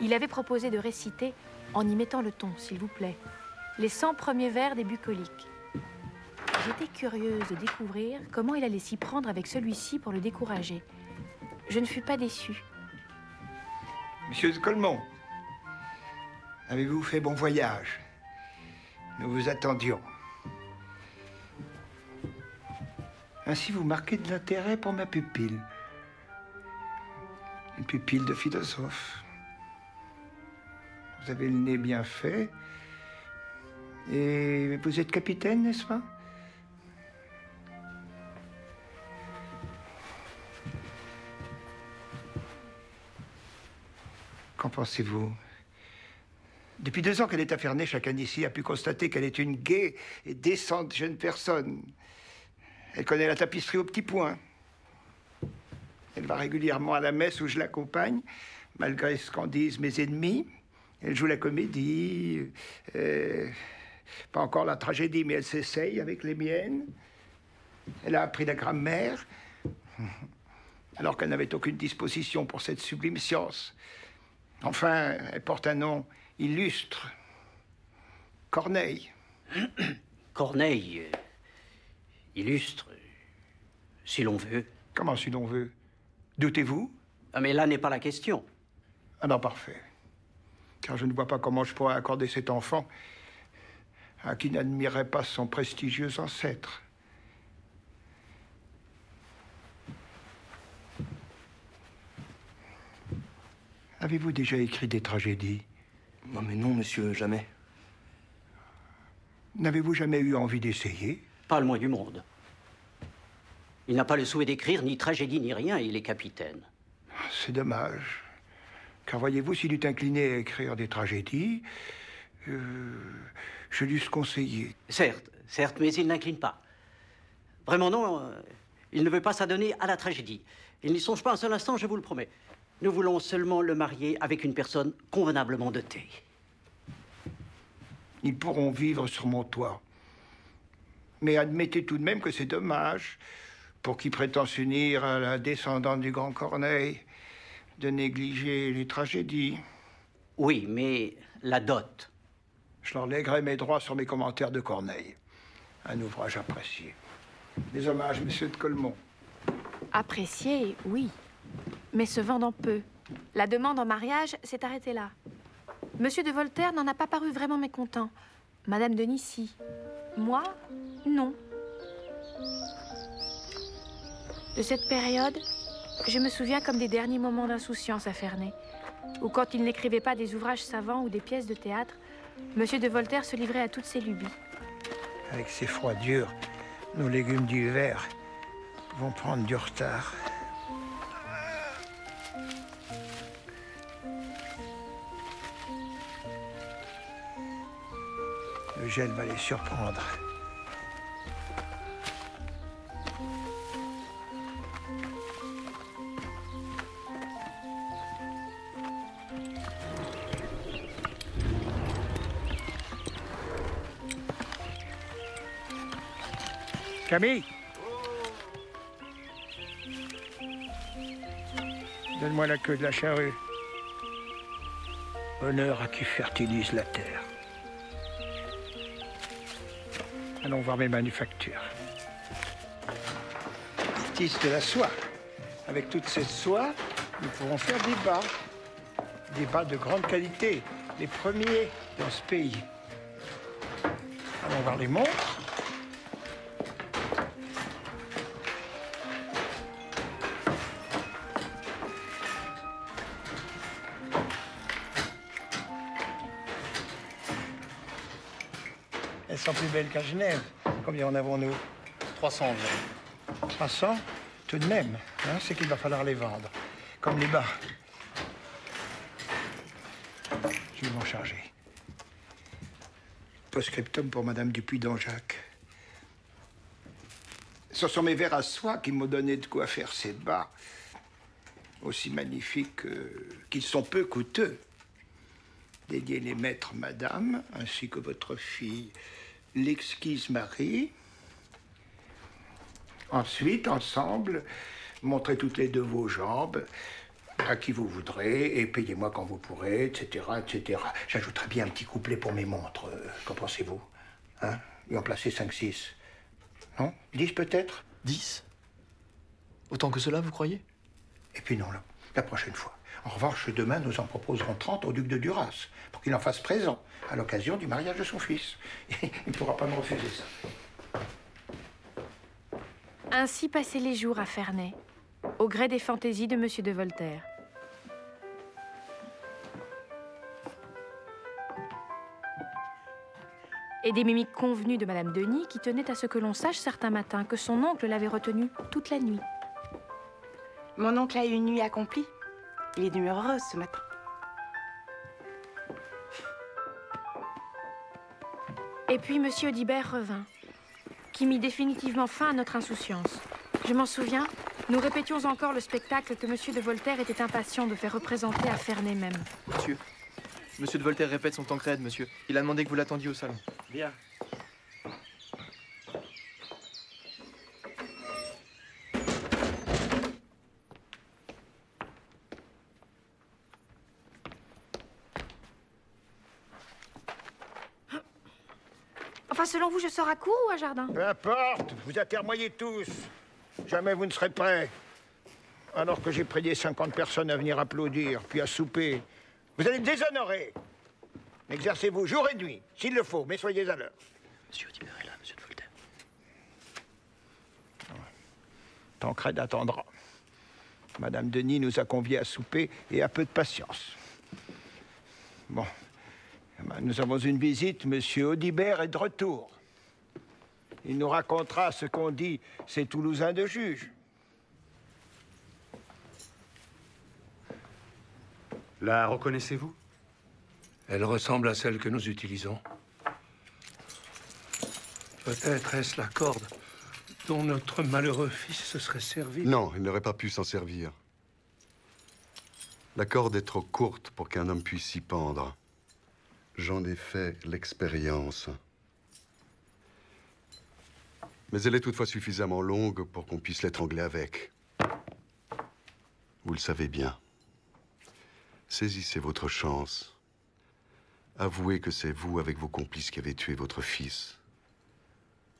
il avait proposé de réciter, en y mettant le ton, s'il vous plaît, les cent premiers vers des bucoliques. J'étais curieuse de découvrir comment il allait s'y prendre avec celui-ci pour le décourager. Je ne fus pas déçue. Monsieur de Colmont, avez-vous fait bon voyage? Nous vous attendions. Ainsi, vous marquez de l'intérêt pour ma pupille. Une pupille de philosophe. Vous avez le nez bien fait. Et vous êtes capitaine, n'est-ce pas? Qu'en pensez-vous? Depuis deux ans qu'elle est affairée, chacun d'ici a pu constater qu'elle est une gaie et décente jeune personne. Elle connaît la tapisserie au petit point. Elle va régulièrement à la messe où je l'accompagne, malgré ce qu'en disent mes ennemis. Elle joue la comédie, euh, pas encore la tragédie, mais elle s'essaye avec les miennes. Elle a appris la grammaire, alors qu'elle n'avait aucune disposition pour cette sublime science. Enfin, elle porte un nom illustre. Corneille. Corneille, euh, illustre, si l'on veut. Comment si l'on veut? Doutez-vous? Ah, mais là n'est pas la question. Ah non, parfait. Car je ne vois pas comment je pourrais accorder cet enfant à qui n'admirait pas son prestigieux ancêtre. Avez-vous déjà écrit des tragédies? Non, mais non, monsieur, jamais. N'avez-vous jamais eu envie d'essayer? Pas le moins du monde. Il n'a pas le souhait d'écrire ni tragédie ni rien, il est capitaine. C'est dommage. Car voyez-vous, s'il est incliné à écrire des tragédies, euh, je lui suis conseillé. Certes, certes, mais il n'incline pas. Vraiment non, euh, il ne veut pas s'adonner à la tragédie. Il n'y songe pas un seul instant, je vous le promets. Nous voulons seulement le marier avec une personne convenablement dotée. Ils pourront vivre sur mon toit. Mais admettez tout de même que c'est dommage, pour qui prétend s'unir à la descendante du grand Corneille, de négliger les tragédies. Oui, mais la dot. Je leur lèguerai mes droits sur mes commentaires de Corneille. Un ouvrage apprécié. Des hommages, monsieur de Colmont. Apprécié, oui. Mais se vendant peu. La demande en mariage s'est arrêtée là. Monsieur de Voltaire n'en a pas paru vraiment mécontent. Madame Denis, si. Moi, non. De cette période, je me souviens comme des derniers moments d'insouciance à Ferney, où quand il n'écrivait pas des ouvrages savants ou des pièces de théâtre, Monsieur de Voltaire se livrait à toutes ses lubies. Avec ces froids durs, nos légumes d'hiver vont prendre du retard. Le gel va les surprendre. Camille, donne-moi la queue de la charrue. Honneur à qui fertilise la terre. Allons voir mes manufactures. Artiste de la soie. Avec toute cette soie, nous pourrons faire des bas. Des bas de grande qualité. Les premiers dans ce pays. Allons voir les montres. Plus belle qu'à Genève. Combien en avons-nous? trois cents environ. trois cents? Tout de même, hein, c'est qu'il va falloir les vendre. comme les bas. Je vais m'en charger. Postscriptum pour Madame Dupuis-d'Anjac. Ce sont mes verres à soie qui m'ont donné de quoi faire ces bas, aussi magnifiques euh, qu'ils sont peu coûteux. Dédiez les maîtres, madame, ainsi que votre fille, l'exquise Marie. Ensuite, ensemble, montrez toutes les deux vos jambes à qui vous voudrez et payez-moi quand vous pourrez, et cetera, et cetera. J'ajouterai bien un petit couplet pour mes montres. Qu'en pensez-vous, hein? Et en placer cinq, six. Non? dix peut-être? dix? Autant que cela, vous croyez? Et puis non, là, la prochaine fois. En revanche, demain, nous en proposerons trente au duc de Duras, pour qu'il en fasse présent, à l'occasion du mariage de son fils. Il ne pourra pas me refuser ça. Ainsi passaient les jours à Ferney, au gré des fantaisies de Monsieur de Voltaire. Et des mimiques convenues de Madame Denis, qui tenait à ce que l'on sache certains matins que son oncle l'avait retenue toute la nuit. Mon oncle a eu une nuit accomplie. Il est d'humeur heureuse ce matin. Et puis Monsieur Audibert revint, qui mit définitivement fin à notre insouciance. Je m'en souviens, nous répétions encore le spectacle que Monsieur de Voltaire était impatient de faire représenter à Ferney même. Monsieur, Monsieur de Voltaire répète son temps créde, monsieur. Il a demandé que vous l'attendiez au salon. Bien. Selon vous, je sors à court ou à jardin? Peu importe, vous atermoyez tous. Jamais vous ne serez prêts. Alors que j'ai prédit cinquante personnes à venir applaudir, puis à souper. Vous allez me déshonorer. Exercez-vous jour et nuit, s'il le faut, mais soyez à l'heure. Monsieur Audibert est là, Monsieur de Voltaire. Tancred attendra. Madame Denis nous a conviés à souper et à peu de patience. Bon. Nous avons une visite, Monsieur Audibert est de retour. Il nous racontera ce qu'ont dit ces Toulousains de juges. La reconnaissez-vous? Elle ressemble à celle que nous utilisons. Peut-être est-ce la corde dont notre malheureux fils se serait servi? Non, il n'aurait pas pu s'en servir. La corde est trop courte pour qu'un homme puisse s'y pendre. J'en ai fait l'expérience. Mais elle est toutefois suffisamment longue pour qu'on puisse l'étrangler avec. Vous le savez bien. Saisissez votre chance. Avouez que c'est vous, avec vos complices, qui avez tué votre fils.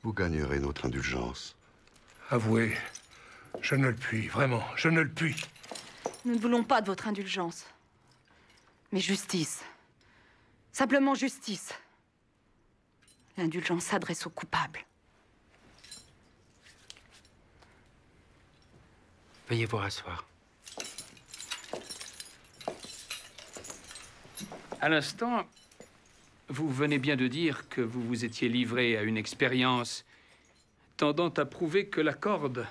Vous gagnerez notre indulgence. Avouez, je ne le puis, vraiment, je ne le puis. Nous ne voulons pas de votre indulgence, mais justice. Simplement justice. L'indulgence s'adresse aux coupables. Veuillez vous rasseoir. À l'instant, vous venez bien de dire que vous vous étiez livré à une expérience tendant à prouver que la corde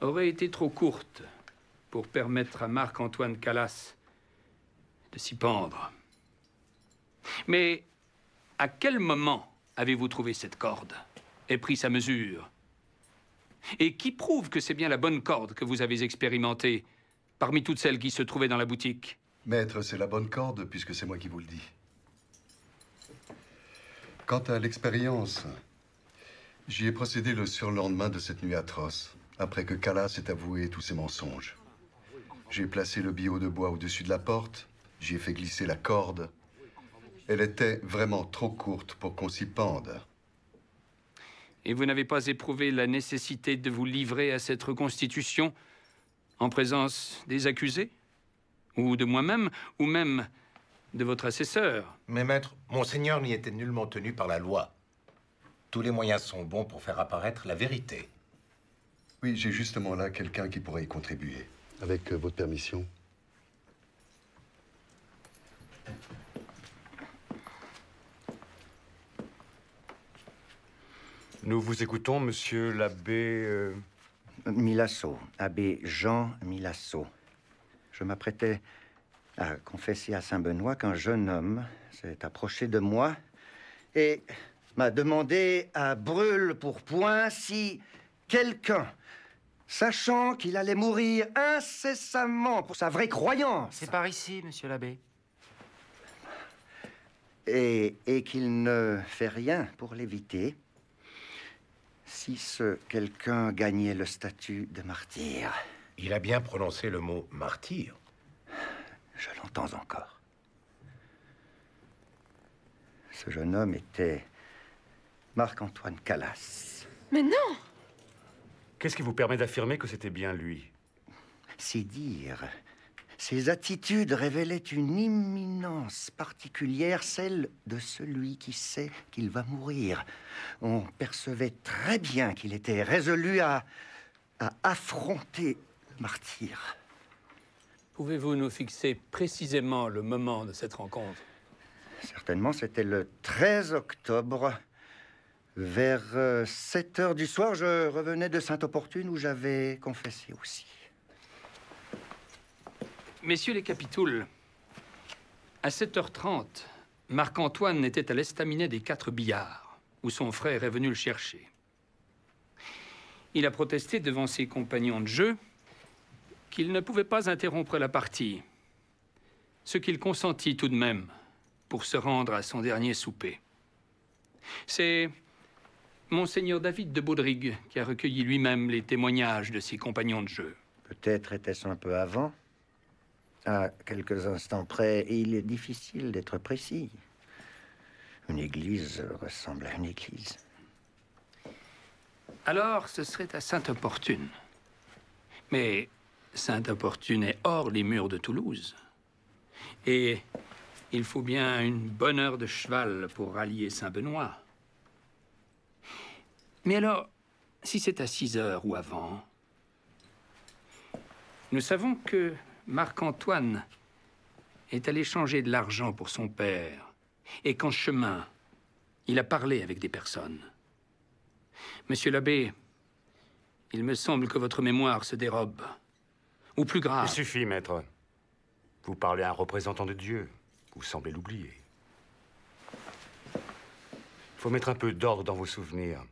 aurait été trop courte pour permettre à Marc-Antoine Calas de s'y pendre. Mais à quel moment avez-vous trouvé cette corde et pris sa mesure? Et qui prouve que c'est bien la bonne corde que vous avez expérimentée parmi toutes celles qui se trouvaient dans la boutique? Maître, c'est la bonne corde puisque c'est moi qui vous le dis. Quant à l'expérience, j'y ai procédé le surlendemain de cette nuit atroce, après que Calas ait avoué tous ses mensonges. J'ai placé le billot de bois au-dessus de la porte, j'y ai fait glisser la corde. Elle était vraiment trop courte pour qu'on s'y pende. Et vous n'avez pas éprouvé la nécessité de vous livrer à cette reconstitution en présence des accusés? Ou de moi-même, ou même de votre assesseur? Mais maître, Monseigneur n'y était nullement tenu par la loi. Tous les moyens sont bons pour faire apparaître la vérité. Oui, j'ai justement là quelqu'un qui pourrait y contribuer. Avec euh, votre permission. Nous vous écoutons, monsieur l'abbé... Euh... Milasso, abbé Jean Milasso. Je m'apprêtais à confesser à Saint-Benoît qu'un jeune homme s'est approché de moi et m'a demandé à brûle-pourpoint si quelqu'un, sachant qu'il allait mourir incessamment pour sa vraie croyance... C'est par ici, monsieur l'abbé. Et, et qu'il ne fait rien pour l'éviter, si ce quelqu'un gagnait le statut de martyr... Il a bien prononcé le mot « martyr ». Je l'entends encore. Ce jeune homme était Marc-Antoine Calas. Mais non! Qu'est-ce qui vous permet d'affirmer que c'était bien lui? C'est dire. Ses attitudes révélaient une imminence particulière, celle de celui qui sait qu'il va mourir. On percevait très bien qu'il était résolu à, à affronter... martyr. Pouvez-vous nous fixer précisément le moment de cette rencontre? Certainement, c'était le treize octobre, vers sept heures du soir. Je revenais de Sainte-Opportune où j'avais confessé aussi. Messieurs les Capitouls, à sept heures trente, Marc-Antoine était à l'estaminet des Quatre Billards, où son frère est venu le chercher. Il a protesté devant ses compagnons de jeu qu'il ne pouvait pas interrompre la partie, ce qu'il consentit tout de même pour se rendre à son dernier souper. C'est Monseigneur David de Beaudrigue qui a recueilli lui-même les témoignages de ses compagnons de jeu. Peut-être était-ce un peu avant. À quelques instants près, il est difficile d'être précis. Une église ressemble à une église. Alors, ce serait à Sainte-Opportune. Mais... Sainte-Opportune est hors les murs de Toulouse. Et il faut bien une bonne heure de cheval pour rallier Saint-Benoît. Mais alors, si c'est à six heures ou avant, nous savons que Marc-Antoine est allé changer de l'argent pour son père et qu'en chemin, il a parlé avec des personnes. Monsieur l'abbé, il me semble que votre mémoire se dérobe. Ou plus grave. Il suffit, maître. Vous parlez à un représentant de Dieu. Vous semblez l'oublier. Il faut mettre un peu d'ordre dans vos souvenirs.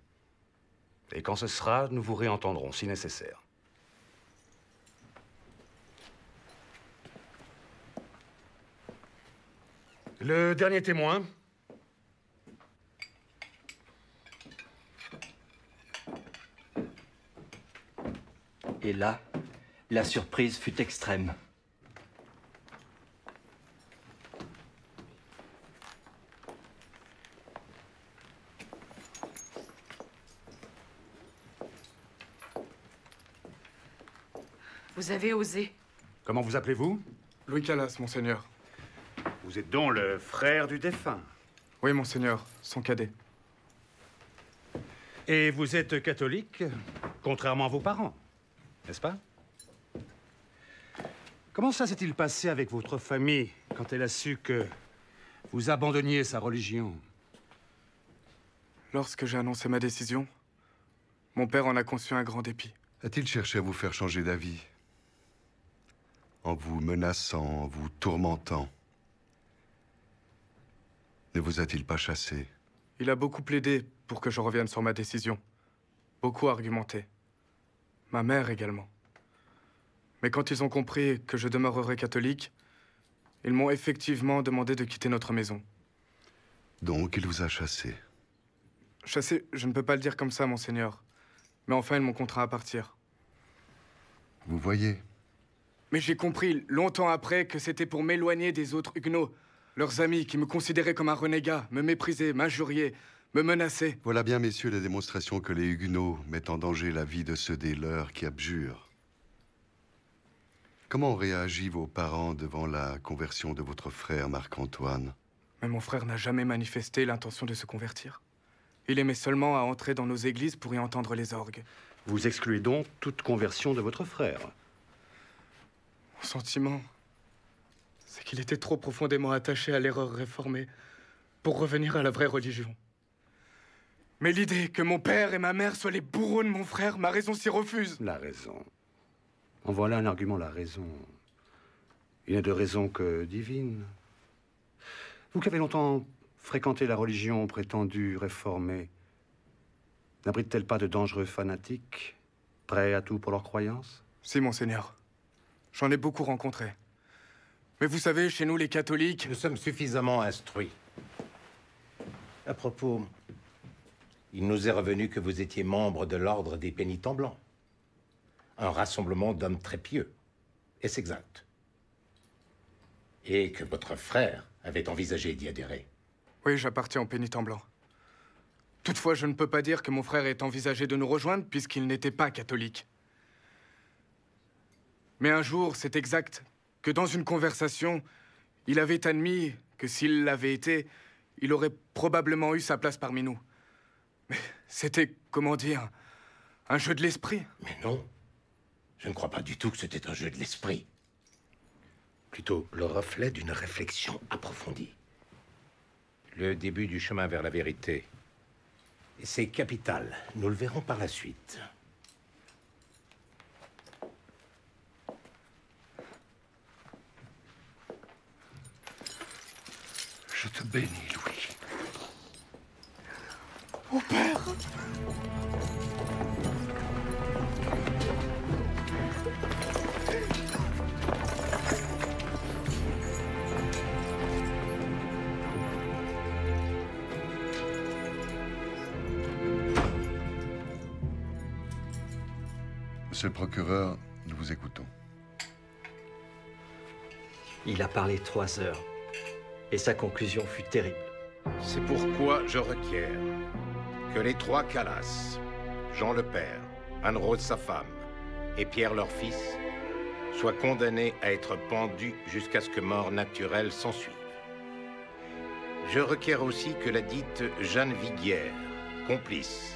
Et quand ce sera, nous vous réentendrons, si nécessaire. Le dernier témoin. Et là... La surprise fut extrême. Vous avez osé. Comment vous appelez-vous? Louis Calas, monseigneur. Vous êtes donc le frère du défunt? Oui, monseigneur, son cadet. Et vous êtes catholique, contrairement à vos parents, n'est-ce pas? Comment ça s'est-il passé avec votre famille quand elle a su que vous abandonniez sa religion? Lorsque j'ai annoncé ma décision, mon père en a conçu un grand dépit. A-t-il cherché à vous faire changer d'avis? En vous menaçant, en vous tourmentant? Ne vous a-t-il pas chassé? Il a beaucoup plaidé pour que je revienne sur ma décision. Beaucoup argumenté. Ma mère également. Mais quand ils ont compris que je demeurerai catholique, ils m'ont effectivement demandé de quitter notre maison. Donc il vous a chassé? Chassé, je ne peux pas le dire comme ça, monseigneur. Mais enfin, ils m'ont contraint à partir. Vous voyez? Mais j'ai compris, longtemps après, que c'était pour m'éloigner des autres huguenots. Leurs amis, qui me considéraient comme un renégat, me méprisaient, m'injuriaient, me menaçaient. Voilà bien, messieurs, les démonstrations que les huguenots mettent en danger la vie de ceux des leurs qui abjurent. Comment ont réagi vos parents devant la conversion de votre frère, Marc-Antoine? Mais mon frère n'a jamais manifesté l'intention de se convertir. Il aimait seulement à entrer dans nos églises pour y entendre les orgues. Vous excluez donc toute conversion de votre frère? Mon sentiment, c'est qu'il était trop profondément attaché à l'erreur réformée pour revenir à la vraie religion. Mais l'idée que mon père et ma mère soient les bourreaux de mon frère, ma raison s'y refuse. La raison. En voilà un argument, la raison. Il n'est de raison que divine. Vous qui avez longtemps fréquenté la religion prétendue réformée, n'abrite-t-elle pas de dangereux fanatiques, prêts à tout pour leur croyance? Si, monseigneur. J'en ai beaucoup rencontré. Mais vous savez, chez nous, les catholiques... Nous sommes suffisamment instruits. À propos, il nous est revenu que vous étiez membre de l'ordre des pénitents blancs. Un rassemblement d'hommes très pieux. Est-ce exact? Et que votre frère avait envisagé d'y adhérer. Oui, j'appartiens aux pénitents blancs. Toutefois, je ne peux pas dire que mon frère ait envisagé de nous rejoindre puisqu'il n'était pas catholique. Mais un jour, c'est exact que dans une conversation, il avait admis que s'il l'avait été, il aurait probablement eu sa place parmi nous. Mais c'était, comment dire, un jeu de l'esprit. Mais non, je ne crois pas du tout que c'était un jeu de l'esprit. Plutôt le reflet d'une réflexion approfondie. Le début du chemin vers la vérité. C'est capital. Nous le verrons par la suite. Je te bénis, Louis. Mon père! Monsieur le procureur, nous vous écoutons. Il a parlé trois heures, et sa conclusion fut terrible. C'est pourquoi je requiers que les trois Calas, Jean le père, Anne-Rose sa femme et Pierre leur fils, soient condamnés à être pendus jusqu'à ce que mort naturelle s'ensuive. Je requiers aussi que la dite Jeanne Viguière, complice,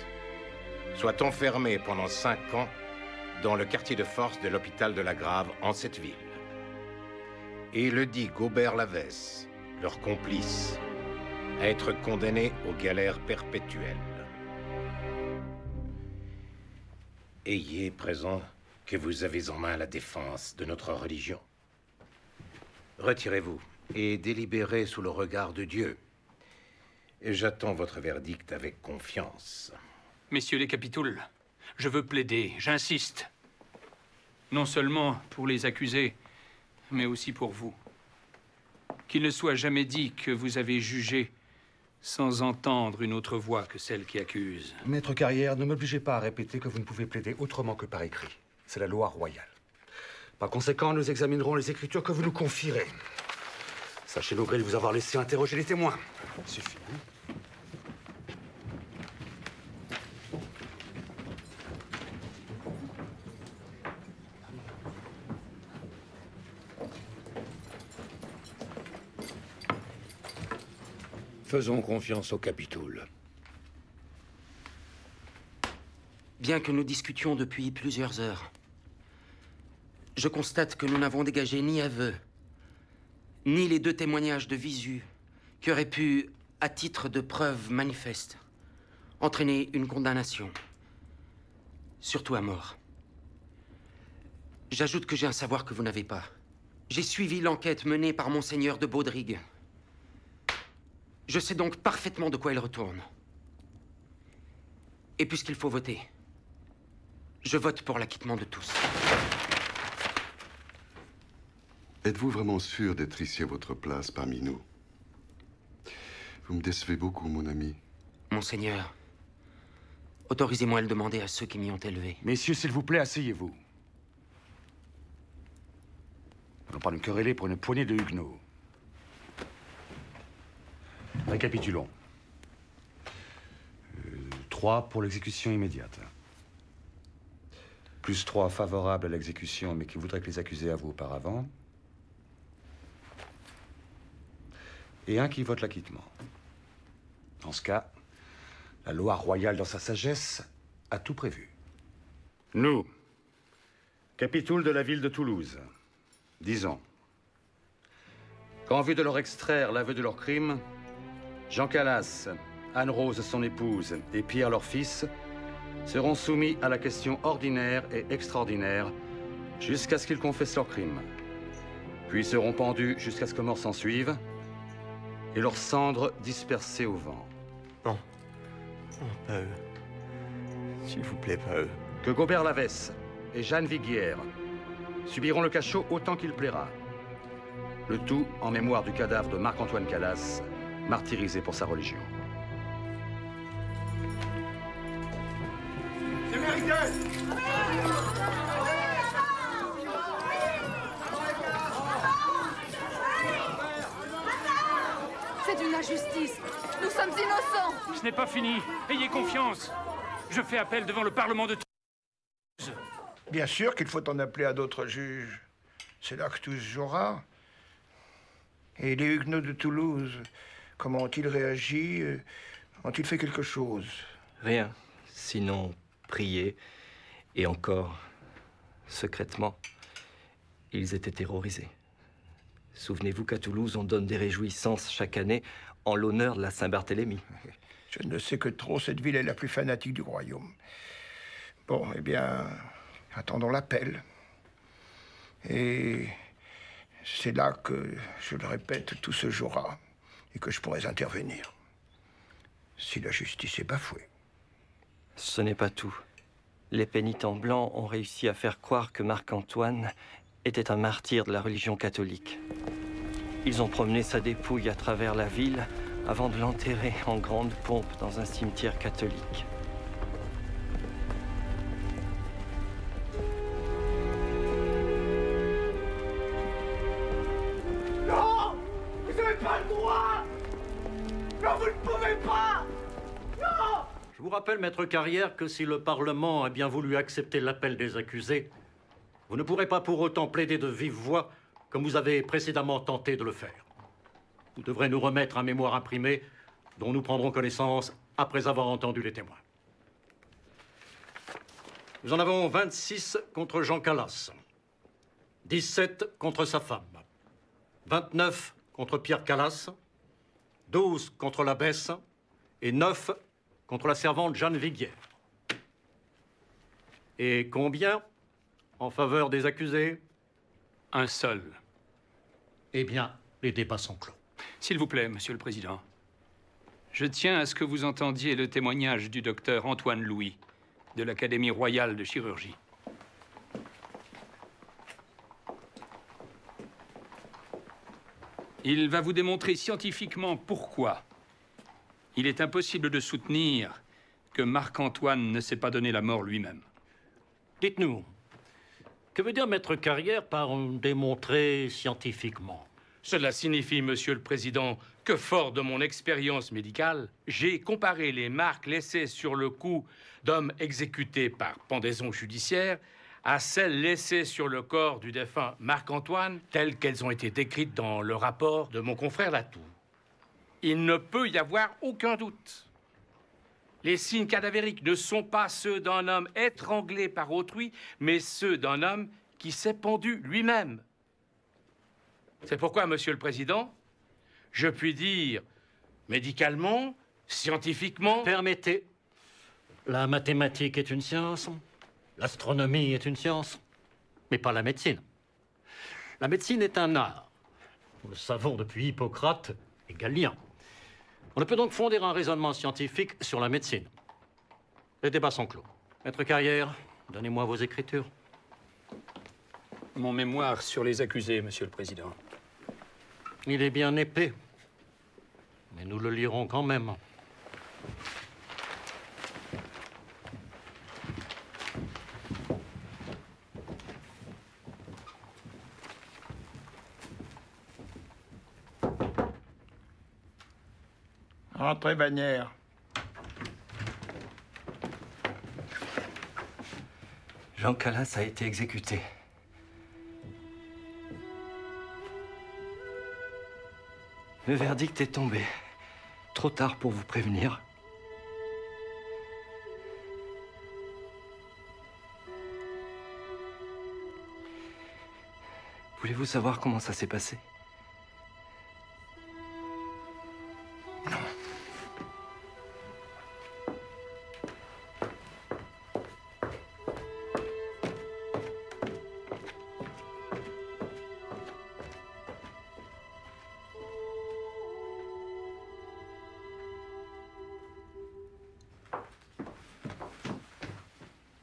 soit enfermée pendant cinq ans dans le quartier de force de l'hôpital de la Grave en cette ville. Et le dit Gaubert Lavaysse, leur complice, à être condamné aux galères perpétuelles. Ayez présent que vous avez en main la défense de notre religion. Retirez-vous et délibérez sous le regard de Dieu. J'attends votre verdict avec confiance. Messieurs les Capitouls, je veux plaider, j'insiste. Non seulement pour les accusés, mais aussi pour vous. Qu'il ne soit jamais dit que vous avez jugé sans entendre une autre voix que celle qui accuse. Maître Carrière, ne m'obligez pas à répéter que vous ne pouvez plaider autrement que par écrit. C'est la loi royale. Par conséquent, nous examinerons les écritures que vous nous confierez. Sachez le gré de vous avoir laissé interroger les témoins. Suffit. Faisons confiance au Capitoul. Bien que nous discutions depuis plusieurs heures, je constate que nous n'avons dégagé ni aveu, ni les deux témoignages de visu qui auraient pu, à titre de preuve manifeste, entraîner une condamnation, surtout à mort. J'ajoute que j'ai un savoir que vous n'avez pas. J'ai suivi l'enquête menée par Monseigneur de Beaudrigue. Je sais donc parfaitement de quoi il retourne. Et puisqu'il faut voter, je vote pour l'acquittement de tous. Êtes-vous vraiment sûr d'être ici à votre place parmi nous? Vous me décevez beaucoup, mon ami. Monseigneur, autorisez-moi à le demander à ceux qui m'y ont élevé. Messieurs, s'il vous plaît, asseyez-vous. On ne va pas nous quereller pour une poignée de huguenots. Récapitulons. Euh, trois pour l'exécution immédiate. Plus trois favorables à l'exécution, mais qui voudraient que les accusés avouent auparavant. Et un qui vote l'acquittement. Dans ce cas, la loi royale, dans sa sagesse, a tout prévu. Nous, Capitoul de la ville de Toulouse, disons qu'en vue de leur extraire l'aveu de leur crime, Jean Calas, Anne-Rose son épouse et Pierre leur fils seront soumis à la question ordinaire et extraordinaire jusqu'à ce qu'ils confessent leur crime. puis seront pendus jusqu'à ce que mort s'en suive, et leurs cendres dispersées au vent. Non, non, pas eux. S'il vous plaît, pas eux. Que Gaubert Lavaysse et Jeanne Viguière subiront le cachot autant qu'il plaira. Le tout en mémoire du cadavre de Marc-Antoine Calas, martyrisé pour sa religion. C'est mérité! C'est une injustice. Nous sommes innocents. Ce n'est pas fini. Ayez confiance. Je fais appel devant le Parlement de... Bien sûr qu'il faut en appeler à d'autres juges. C'est là que tout se jouera. Et les Huguenots de Toulouse, comment ont-ils réagi? Ont-ils fait quelque chose? Rien, sinon prier. Et encore, secrètement, ils étaient terrorisés. Souvenez-vous qu'à Toulouse, on donne des réjouissances chaque année en l'honneur de la Saint-Barthélemy. Je ne sais que trop, cette ville est la plus fanatique du royaume. Bon, eh bien... attendons l'appel. Et c'est là que, je le répète, tout se jouera et que je pourrais intervenir. Si la justice est bafouée. Ce n'est pas tout. Les pénitents blancs ont réussi à faire croire que Marc-Antoine était un martyr de la religion catholique. Ils ont promené sa dépouille à travers la ville avant de l'enterrer en grande pompe dans un cimetière catholique. Je vous rappelle, maître Carrière, que si le Parlement a bien voulu accepter l'appel des accusés, vous ne pourrez pas pour autant plaider de vive voix comme vous avez précédemment tenté de le faire. Vous devrez nous remettre un mémoire imprimé dont nous prendrons connaissance après avoir entendu les témoins. Nous en avons vingt-six contre Jean Calas, dix-sept contre sa femme, vingt-neuf contre Pierre Calas, douze contre Lavaysse et neuf contre la servante Jeanne Viguière. Et combien en faveur des accusés? Un seul. Eh bien, les débats sont clos. S'il vous plaît, Monsieur le Président, je tiens à ce que vous entendiez le témoignage du docteur Antoine Louis de l'Académie royale de chirurgie. Il va vous démontrer scientifiquement pourquoi il est impossible de soutenir que Marc-Antoine ne s'est pas donné la mort lui-même. Dites-nous, que veut dire maître Carrière par « démontrer scientifiquement » ? Cela signifie, Monsieur le Président, que fort de mon expérience médicale, j'ai comparé les marques laissées sur le cou d'hommes exécutés par pendaison judiciaire à celles laissées sur le corps du défunt Marc-Antoine, telles qu'elles ont été décrites dans le rapport de mon confrère Latour. Il ne peut y avoir aucun doute. Les signes cadavériques ne sont pas ceux d'un homme étranglé par autrui, mais ceux d'un homme qui s'est pendu lui-même. C'est pourquoi, Monsieur le Président, je puis dire médicalement, scientifiquement... Permettez, la mathématique est une science. L'astronomie est une science, mais pas la médecine. La médecine est un art. Nous le savons depuis Hippocrate et Galien. On ne peut donc fonder un raisonnement scientifique sur la médecine. Les débats sont clos. Maître Carrière, donnez-moi vos écritures. Mon mémoire sur les accusés, Monsieur le Président. Il est bien épais, mais nous le lirons quand même. Entrez, Vanière. Jean Calas a été exécuté. Le verdict est tombé. Trop tard pour vous prévenir. Voulez-vous savoir comment ça s'est passé ?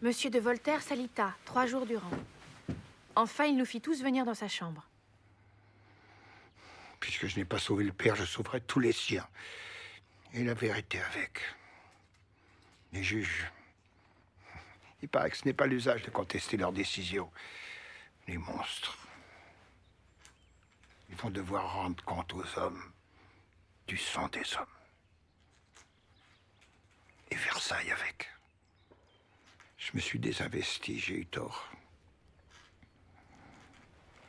Monsieur de Voltaire s'alita, trois jours durant. Enfin, il nous fit tous venir dans sa chambre. Puisque je n'ai pas sauvé le père, je sauverai tous les siens. Et la vérité avec. Les juges, il paraît que ce n'est pas l'usage de contester leurs décisions. Les monstres, ils vont devoir rendre compte aux hommes du sang des hommes. Et Versailles avec. Je me suis désinvesti, j'ai eu tort.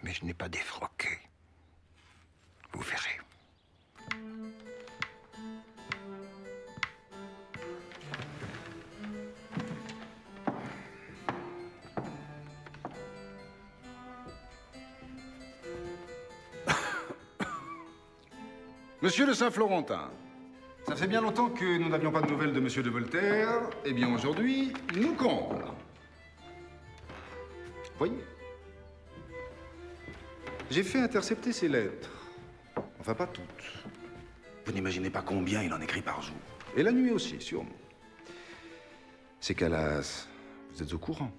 Mais je n'ai pas défroqué. Vous verrez. Monsieur le Saint-Florentin, ça fait bien longtemps que nous n'avions pas de nouvelles de Monsieur de Voltaire. Eh bien, aujourd'hui, il nous comble. Voyez. J'ai fait intercepter ses lettres. Enfin, pas toutes. Vous n'imaginez pas combien il en écrit par jour. Et la nuit aussi, sûrement. C'est Calas, vous êtes au courant.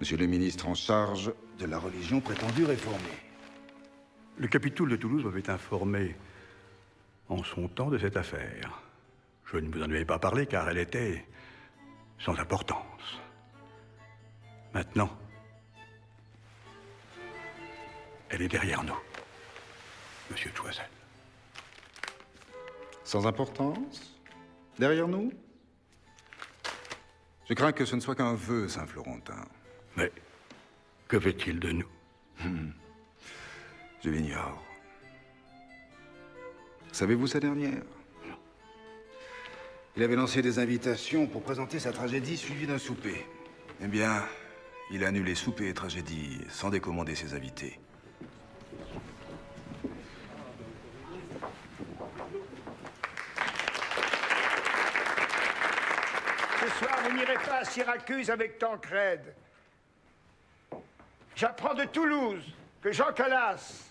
Monsieur le ministre en charge de la religion prétendue réformée. Le Capitoul de Toulouse m'avait informé en son temps de cette affaire. Je ne vous en avais pas parlé car elle était sans importance. Maintenant, elle est derrière nous, Monsieur Choiseul. Sans importance? Derrière nous? Je crains que ce ne soit qu'un vœu, Saint-Florentin. Mais que fait-il de nous? hmm. Je l'ignore. Savez-vous sa dernière? Non. Il avait lancé des invitations pour présenter sa tragédie suivie d'un souper. Eh bien, il a annulé souper et tragédie sans décommander ses invités. Ce soir, vous n'irez pas à Syracuse avec Tancrède. J'apprends de Toulouse que Jean Calas,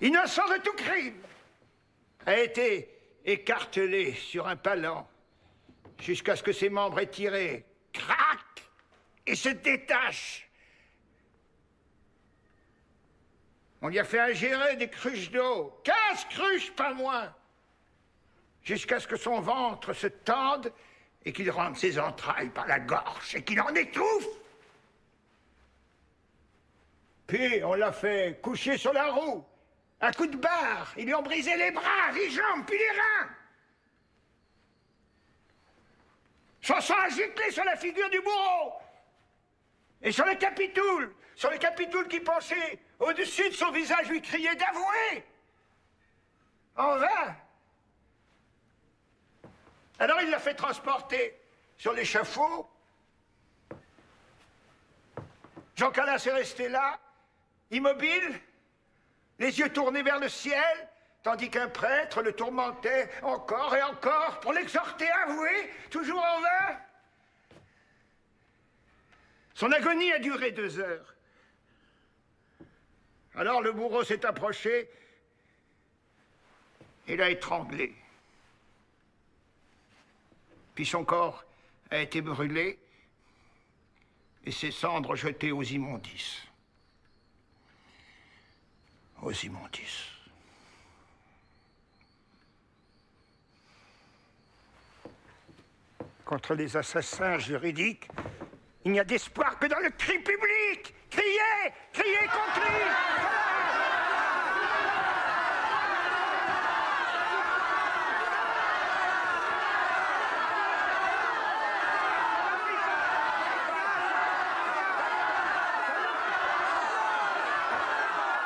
innocent de tout crime, a été écartelé sur un palan jusqu'à ce que ses membres étirés craquent et se détachent. On lui a fait ingérer des cruches d'eau, quinze cruches pas moins, jusqu'à ce que son ventre se tende et qu'il rende ses entrailles par la gorge et qu'il en étouffe. Puis on l'a fait coucher sur la roue. Un coup de barre, ils lui ont brisé les bras, les jambes, puis les reins. Son sang a giclé sur la figure du bourreau. Et sur le Capitoul, sur le Capitoul qui pensait, au-dessus de son visage, lui criait d'avouer. En vain. Alors il l'a fait transporter sur l'échafaud. Jean Calas est resté là, immobile, les yeux tournés vers le ciel, tandis qu'un prêtre le tourmentait encore et encore pour l'exhorter à avouer, toujours en vain. Son agonie a duré deux heures. Alors le bourreau s'est approché et l'a étranglé. Puis son corps a été brûlé et ses cendres jetées aux immondices. Aux immondices. Contre les assassins juridiques, il n'y a d'espoir que dans le cri public. Criez, criez contre lui.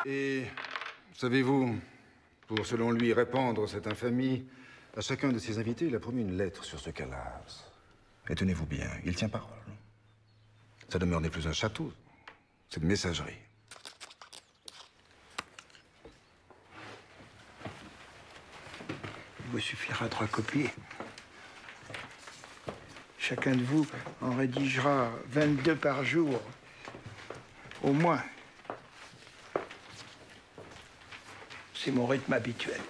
Et, savez-vous, pour, selon lui, répandre cette infamie, à chacun de ses invités, il a promis une lettre sur ce Calas. Et tenez-vous bien, il tient parole. Sa demeure n'est plus un château, c'est une messagerie. Il vous suffira de recopier. Chacun de vous en rédigera vingt-deux par jour, au moins. C'est mon rythme habituel.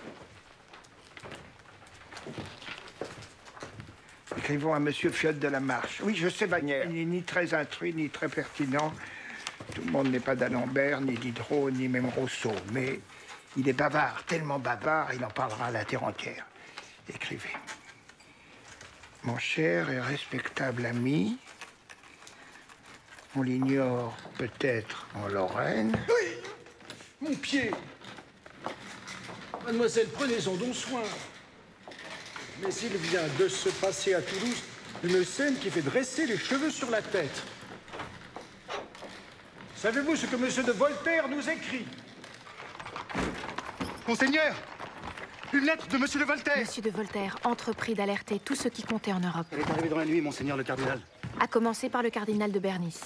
écrivons à Monsieur Fyot de La Marche. Oui, je sais Vanière. Il n'est ni très instruit, ni très pertinent. Tout le monde n'est pas d'Alembert, ni Diderot, ni même Rousseau. Mais il est bavard, tellement bavard, il en parlera à la terre entière. Écrivez. Mon cher et respectable ami, on l'ignore peut-être en Lorraine. Oui, mon pied. Mademoiselle, prenez-en donc soin. Mais il vient de se passer à Toulouse une scène qui fait dresser les cheveux sur la tête. Savez-vous ce que Monsieur de Voltaire nous écrit? Monseigneur, une lettre de Monsieur de Voltaire. Monsieur de Voltaire entreprit d'alerter tout ce qui comptait en Europe. Elle est arrivée dans la nuit, Monseigneur le Cardinal. À commencer par le Cardinal de Bernis,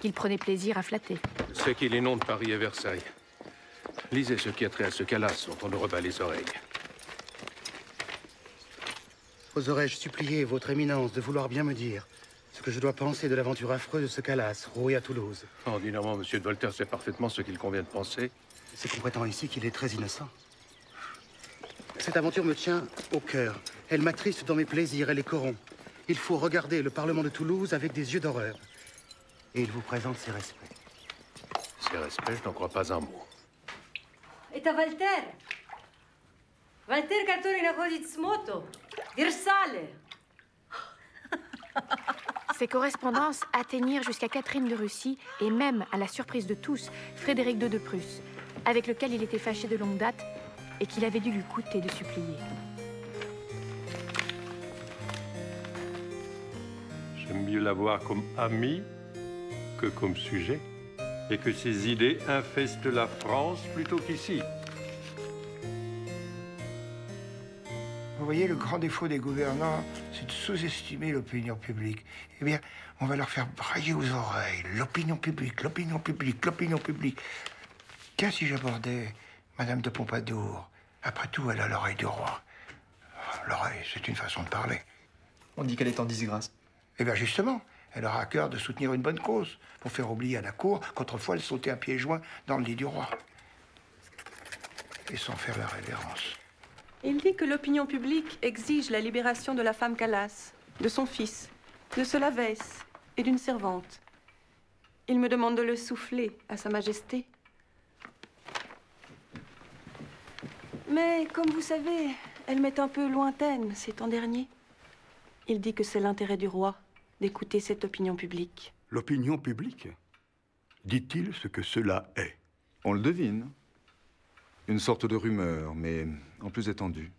qu'il prenait plaisir à flatter. Ce qu'il inonde Paris et Versailles. Lisez ce qui a trait à ce Calas dont on nous rebat les oreilles. Oserais-je supplier votre éminence de vouloir bien me dire ce que je dois penser de l'aventure affreuse de ce Calas, roué à Toulouse? Ordinairement, Monsieur de Voltaire sait parfaitement ce qu'il convient de penser. C'est qu'on prétend ici qu'il est très innocent. Cette aventure me tient au cœur. Elle m'attriste dans mes plaisirs, elle les corrompt. Il faut regarder le Parlement de Toulouse avec des yeux d'horreur. Et il vous présente ses respects. Ses respects, je n'en crois pas un mot. Et à Voltaire? Voltaire, ces correspondances atteignirent jusqu'à Catherine de Russie et même, à la surprise de tous, Frédéric deux de Prusse, avec lequel il était fâché de longue date et qu'il avait dû lui coûter de supplier. J'aime mieux l'avoir comme ami que comme sujet, et que ses idées infestent la France plutôt qu'ici. Vous voyez, le grand défaut des gouvernants, c'est de sous-estimer l'opinion publique. Eh bien, on va leur faire brailler aux oreilles. L'opinion publique, l'opinion publique, l'opinion publique. Tiens, si j'abordais Madame de Pompadour, après tout, elle a l'oreille du roi. L'oreille, c'est une façon de parler. On dit qu'elle est en disgrâce. Eh bien, justement, elle aura à cœur de soutenir une bonne cause pour faire oublier à la cour qu'autrefois elle sautait à pieds joints dans le lit du roi. Et sans faire la révérence. Il dit que l'opinion publique exige la libération de la femme Calas, de son fils, de ce Lavaysse et d'une servante. Il me demande de le souffler à Sa Majesté. Mais comme vous savez, elle m'est un peu lointaine ces temps derniers. Il dit que c'est l'intérêt du roi d'écouter cette opinion publique. L'opinion publique? Dit-il ce que cela est? On le devine. Une sorte de rumeur, mais en plus étendue.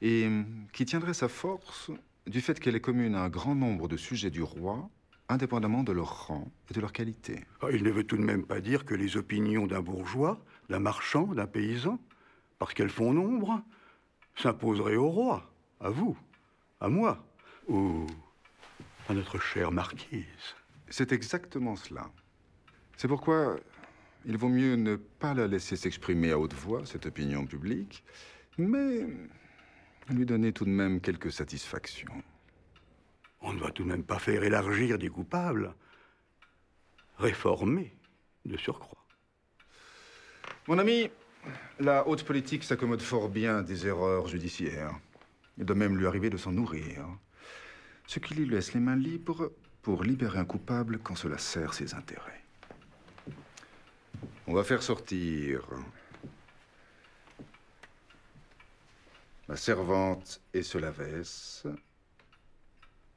Et qui tiendrait sa force du fait qu'elle est commune à un grand nombre de sujets du roi, indépendamment de leur rang et de leur qualité. Ah, il ne veut tout de même pas dire que les opinions d'un bourgeois, d'un marchand, d'un paysan, parce qu'elles font nombre, s'imposeraient au roi, à vous, à moi, ou à notre chère marquise. C'est exactement cela. C'est pourquoi... il vaut mieux ne pas la laisser s'exprimer à haute voix, cette opinion publique, mais lui donner tout de même quelques satisfactions. On ne va tout de même pas faire élargir des coupables, réformer de surcroît. Mon ami, la haute politique s'accommode fort bien des erreurs judiciaires. Il doit même lui arriver de s'en nourrir. Ce qui lui laisse les mains libres pour libérer un coupable quand cela sert ses intérêts. On va faire sortir la servante et ce Lavaysse,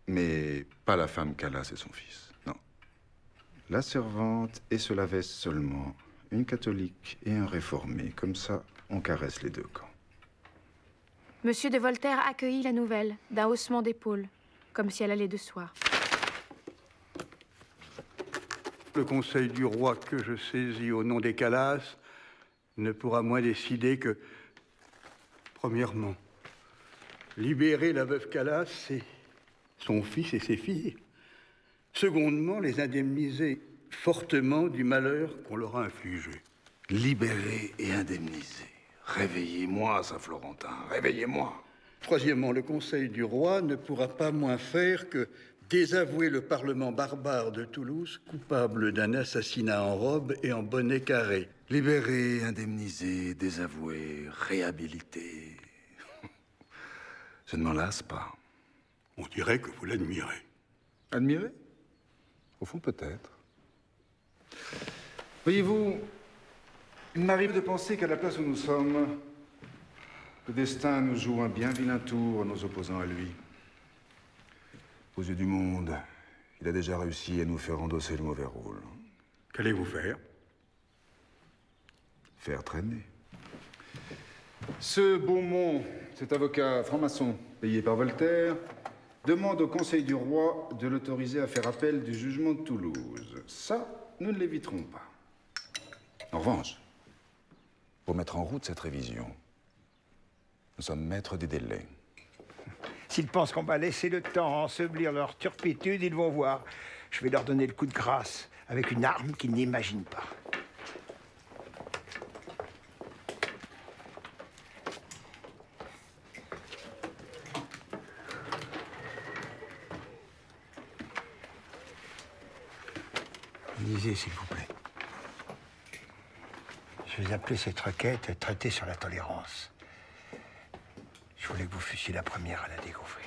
mais pas la femme Calas et son fils, non. La servante et ce Lavaysse seulement, une catholique et un réformé. Comme ça, on caresse les deux camps. Monsieur de Voltaire accueillit la nouvelle d'un haussement d'épaules, comme si elle allait de soi. Le conseil du roi que je saisis au nom des Calas ne pourra moins décider que, premièrement, libérer la veuve Calas et son fils et ses filles. Secondement, les indemniser fortement du malheur qu'on leur a infligé. Libérer et indemniser. Réveillez-moi, Saint-Florentin, réveillez-moi. Troisièmement, le conseil du roi ne pourra pas moins faire que désavouer le Parlement barbare de Toulouse, coupable d'un assassinat en robe et en bonnet carré. Libérer, indemniser, désavouer, réhabiliter. Je ne m'en lasse pas. on dirait que vous l'admirez. Admirez? Au fond, peut-être. Voyez-vous, il m'arrive de penser qu'à la place où nous sommes, le destin nous joue un bien vilain tour en nous opposant à lui. Aux yeux du monde, il a déjà réussi à nous faire endosser le mauvais rôle. Qu'allez-vous faire? Faire traîner. Ce Beaumont, cet avocat franc-maçon payé par Voltaire, demande au Conseil du roi de l'autoriser à faire appel du jugement de Toulouse. Ça, nous ne l'éviterons pas. En revanche, pour mettre en route cette révision, nous sommes maîtres des délais. S'ils pensent qu'on va laisser le temps ensevelir leur turpitude, ils vont voir. Je vais leur donner le coup de grâce avec une arme qu'ils n'imaginent pas. Lisez, s'il vous plaît. Je vais appeler cette requête « Traité sur la tolérance ». Je voulais que vous fussiez la première à la découvrir.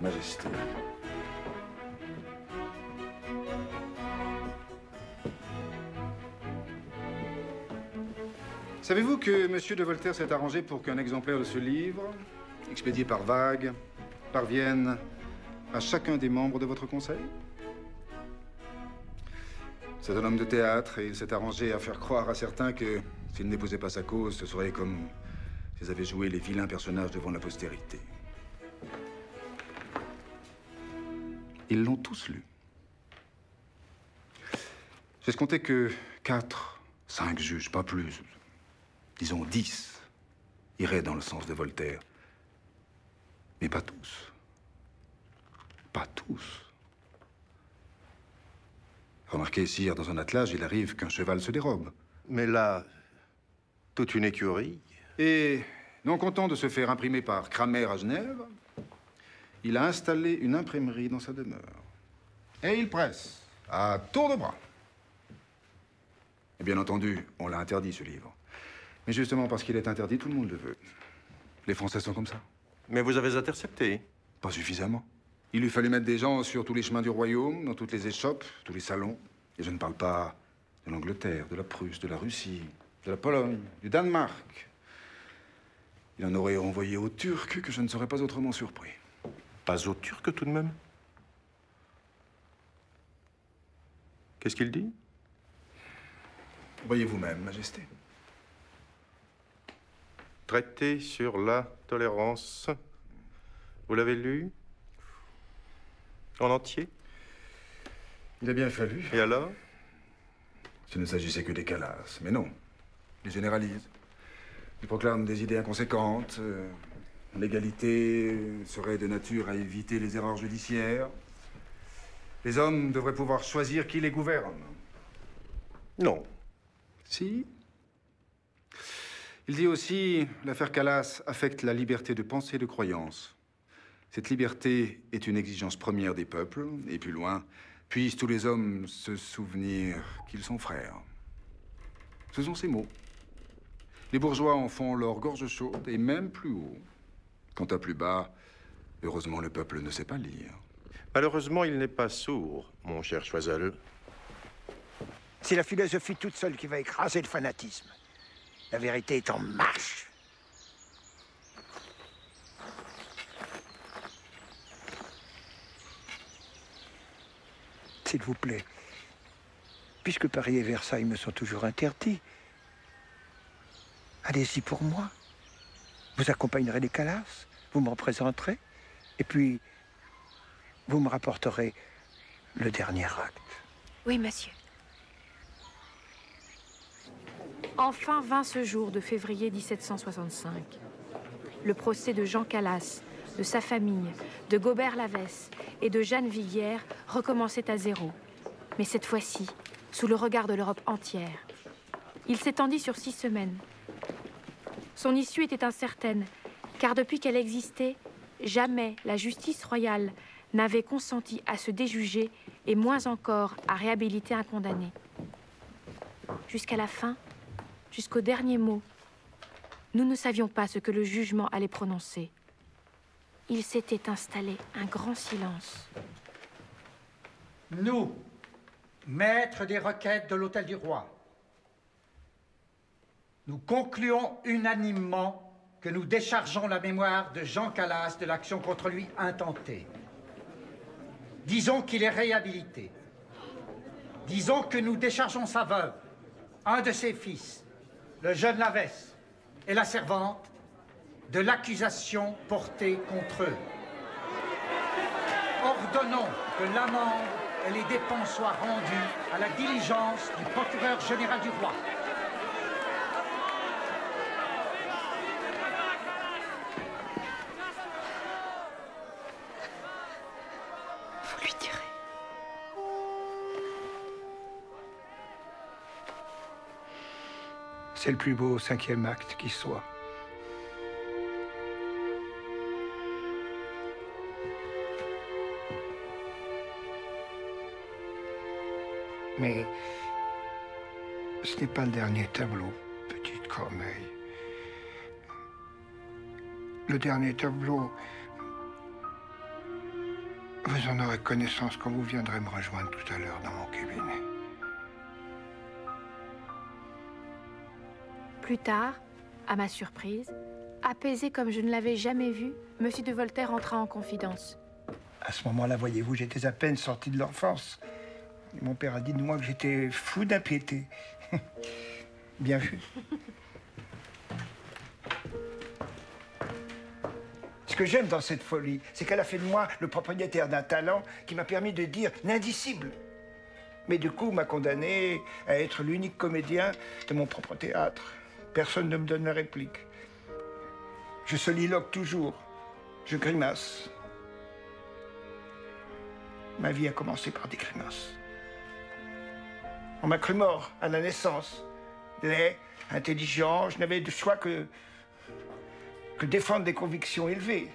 Majesté. Savez-vous que Monsieur de Voltaire s'est arrangé pour qu'un exemplaire de ce livre, expédié par vagues, parvienne à chacun des membres de votre conseil? C'est un homme de théâtre et il s'est arrangé à faire croire à certains que s'il n'épousait pas sa cause, ce serait comme s'ils avaient joué les vilains personnages devant la postérité. Ils l'ont tous lu. J'ai escompté que quatre, cinq juges, pas plus, disons dix, iraient dans le sens de Voltaire. Mais pas tous. Pas tous. Remarquez, sire, dans un attelage, il arrive qu'un cheval se dérobe. Mais là, toute une écurie. Et non content de se faire imprimer par Kramer à Genève, il a installé une imprimerie dans sa demeure. Et il presse, à tour de bras. Et bien entendu, on l'a interdit, ce livre. Mais justement, parce qu'il est interdit, tout le monde le veut. Les Français sont comme ça. Mais vous avez intercepté. Pas suffisamment. Il lui fallait mettre des gens sur tous les chemins du royaume, dans toutes les échoppes, tous les salons. Et je ne parle pas de l'Angleterre, de la Prusse, de la Russie, de la Pologne, du Danemark. Il en aurait renvoyé aux Turcs que je ne serais pas autrement surpris. Pas aux Turcs, tout de même. Qu'est-ce qu'il dit? Voyez vous-même, Majesté. Traité sur la tolérance. Vous l'avez lu? En entier? Il a bien fallu. Et alors? Ce ne s'agissait que des Calas, mais non. Ils généralisent. Ils proclament des idées inconséquentes. Euh, L'égalité serait de nature à éviter les erreurs judiciaires. Les hommes devraient pouvoir choisir qui les gouverne. Non. Si. Il dit aussi, l'affaire Calas affecte la liberté de pensée et de croyance. Cette liberté est une exigence première des peuples, et plus loin, puissent tous les hommes se souvenir qu'ils sont frères. Ce sont ces mots. Les bourgeois en font leur gorge chaude, et même plus haut. Quant à plus bas, heureusement, le peuple ne sait pas lire. Malheureusement, il n'est pas sourd, mon cher Choiseul. C'est la philosophie toute seule qui va écraser le fanatisme. La vérité est en marche. S'il vous plaît, puisque Paris et Versailles me sont toujours interdits, allez-y pour moi. Vous accompagnerez les Calas, vous me représenterez, et puis vous me rapporterez le dernier acte. Oui, monsieur. Enfin vint ce jour de février mille sept cent soixante-cinq. Le procès de Jean Calas, de sa famille, de Gaubert Lavaysse et de Jeanne Viguière recommençait à zéro. Mais cette fois-ci, sous le regard de l'Europe entière. Il s'étendit sur six semaines. Son issue était incertaine, car depuis qu'elle existait, jamais la justice royale n'avait consenti à se déjuger et moins encore à réhabiliter un condamné. Jusqu'à la fin, jusqu'au dernier mot, nous ne savions pas ce que le jugement allait prononcer. Il s'était installé un grand silence. Nous, maîtres des requêtes de l'Hôtel du Roi, nous concluons unanimement que nous déchargeons la mémoire de Jean Calas de l'action contre lui intentée. Disons qu'il est réhabilité. Disons que nous déchargeons sa veuve, un de ses fils, le jeune Lavaysse, et la servante, de l'accusation portée contre eux. Ordonnons que l'amende et les dépenses soient rendues à la diligence du procureur général du roi. Vous lui direz. C'est le plus beau cinquième acte qui soit. Mais ce n'est pas le dernier tableau, petite Corneille. Le dernier tableau, vous en aurez connaissance quand vous viendrez me rejoindre tout à l'heure dans mon cabinet. Plus tard, à ma surprise, apaisé comme je ne l'avais jamais vu, Monsieur de Voltaire entra en confidence. À ce moment-là, voyez-vous, j'étais à peine sorti de l'enfance. Mon père a dit de moi que j'étais fou d'impiété. Bien vu. Ce que j'aime dans cette folie, c'est qu'elle a fait de moi le propriétaire d'un talent qui m'a permis de dire l'indicible. Mais du coup, m'a condamné à être l'unique comédien de mon propre théâtre. Personne ne me donne la réplique. Je soliloque toujours. Je grimace. Ma vie a commencé par des grimaces. On m'a cru mort à la naissance, laid, intelligent, je n'avais de choix que, que défendre des convictions élevées.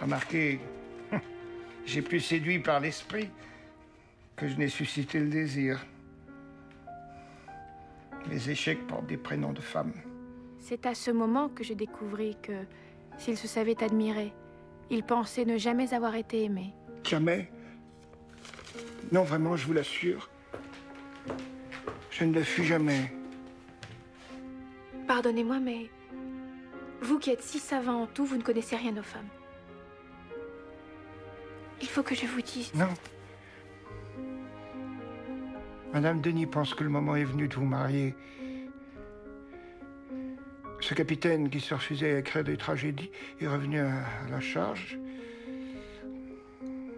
Remarquez, j'ai plus séduit par l'esprit que je n'ai suscité le désir. Mes échecs portent des prénoms de femmes. C'est à ce moment que j'ai découvert que... S'il se savait admirer, il pensait ne jamais avoir été aimé. Jamais? Non, vraiment, je vous l'assure. Je ne le fus jamais. Pardonnez-moi, mais... Vous qui êtes si savant en tout, vous ne connaissez rien aux femmes. Il faut que je vous dise... Non. Madame Denis pense que le moment est venu de vous marier. Ce capitaine qui se refusait à écrire des tragédies est revenu à la charge.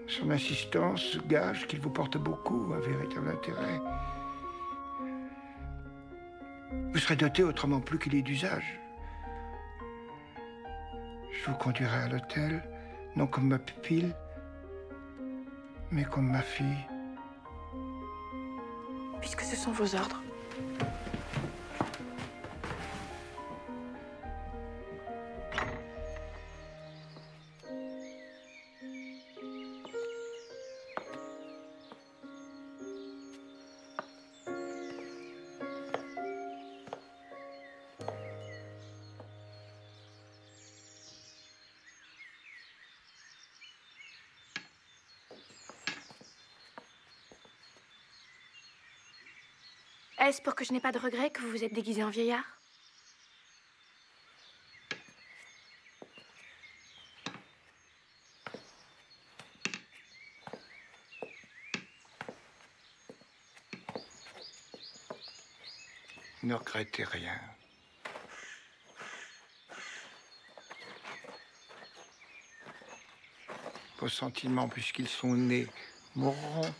Son assistance gage qu'il vous porte beaucoup, un véritable intérêt. Vous serez doté autrement plus qu'il est d'usage. Je vous conduirai à l'hôtel, non comme ma pupille, mais comme ma fille. Puisque ce sont vos ordres. Est-ce pour que je n'ai pas de regret que vous vous êtes déguisé en vieillard? Ne regrettez rien. Vos sentiments, puisqu'ils sont nés, mourront.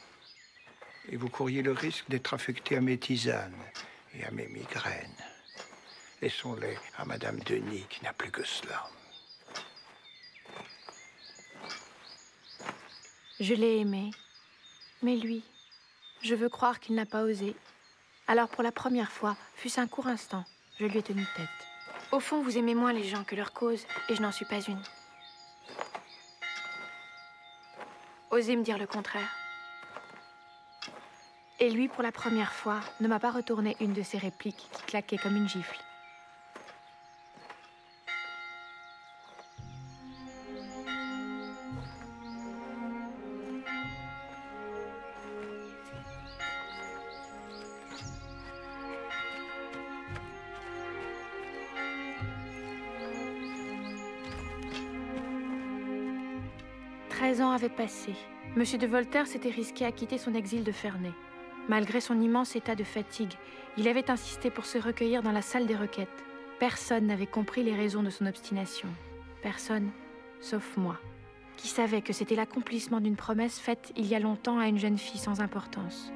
Et vous couriez le risque d'être affecté à mes tisanes et à mes migraines. Laissons-les à Madame Denis, qui n'a plus que cela. Je l'ai aimée. Mais lui, je veux croire qu'il n'a pas osé. Alors pour la première fois, fût-ce un court instant, je lui ai tenu tête. Au fond, vous aimez moins les gens que leur cause, et je n'en suis pas une. Osez me dire le contraire. Et lui, pour la première fois, ne m'a pas retourné une de ses répliques qui claquait comme une gifle. Treize ans avaient passé. Monsieur de Voltaire s'était risqué à quitter son exil de Ferney. Malgré son immense état de fatigue, il avait insisté pour se recueillir dans la salle des requêtes. Personne n'avait compris les raisons de son obstination. Personne, sauf moi, qui savait que c'était l'accomplissement d'une promesse faite il y a longtemps à une jeune fille sans importance.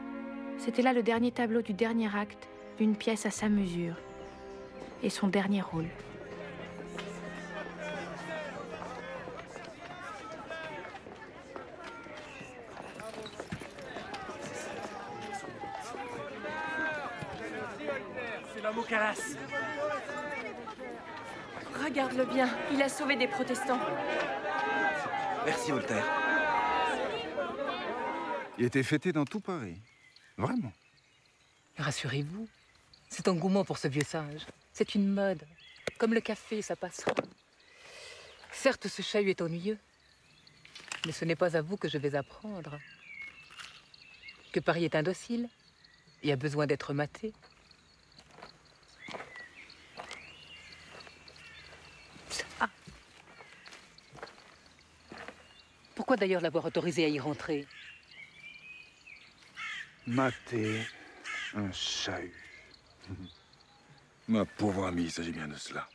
C'était là le dernier tableau du dernier acte, d'une pièce à sa mesure, et son dernier rôle. Regarde-le bien, il a sauvé des protestants. Merci, Voltaire. Il était fêté dans tout Paris. Vraiment. Rassurez-vous, cet engouement pour ce vieux singe, c'est une mode. Comme le café, ça passera. Certes, ce chahut est ennuyeux, mais ce n'est pas à vous que je vais apprendre que Paris est indocile et a besoin d'être maté. Pourquoi d'ailleurs l'avoir autorisé à y rentrer? Mater un chahut. Ma pauvre amie, il s'agit bien de cela.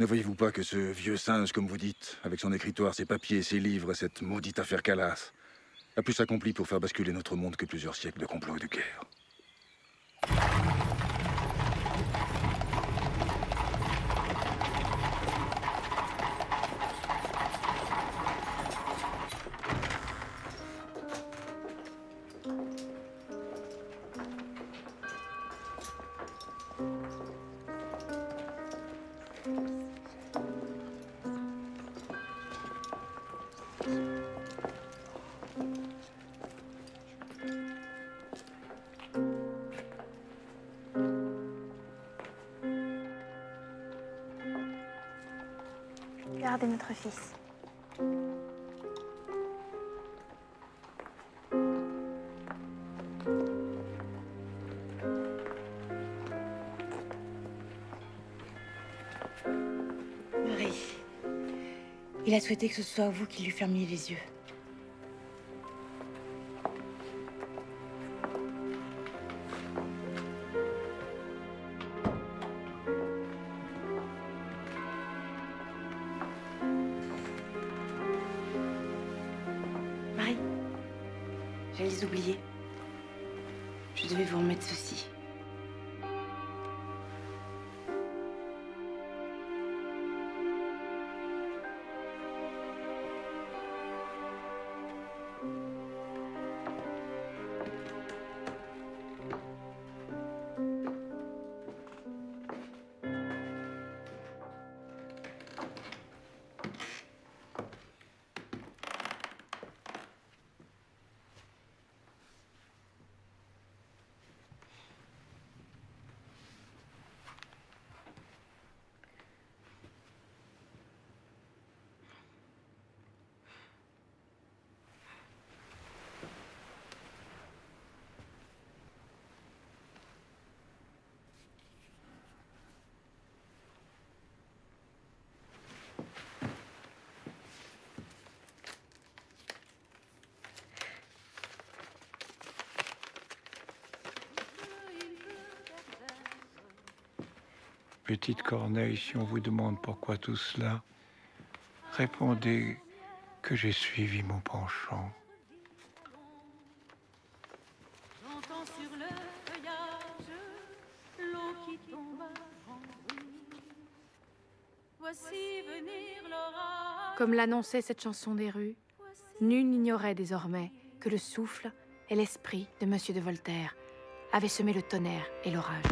Ne voyez-vous pas que ce vieux singe, comme vous dites, avec son écritoire, ses papiers, ses livres, cette maudite affaire Calas, a plus accompli pour faire basculer notre monde que plusieurs siècles de complots et de guerres? Regardez notre fils. Marie, il a souhaité que ce soit vous qui lui fermiez les yeux. Petite Corneille, si on vous demande pourquoi tout cela, répondez que j'ai suivi mon penchant. J'entends sur le feuillage l'eau qui tombe en bruit. Voici venir l'orage. Comme l'annonçait cette chanson des rues, nul n'ignorait désormais que le souffle et l'esprit de Monsieur de Voltaire avaient semé le tonnerre et l'orage.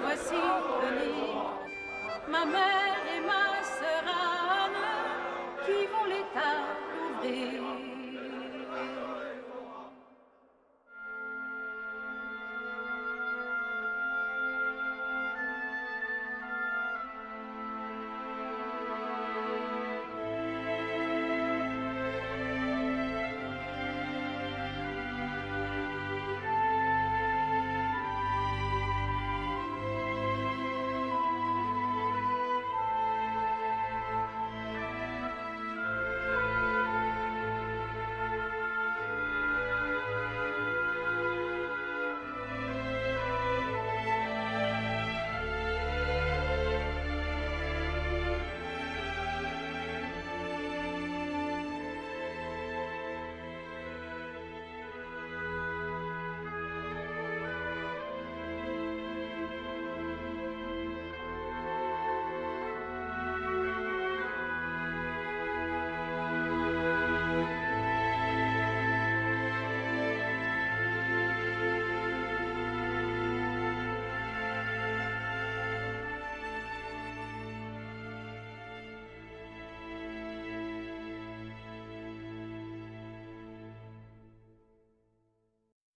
Voici venir ma mère et ma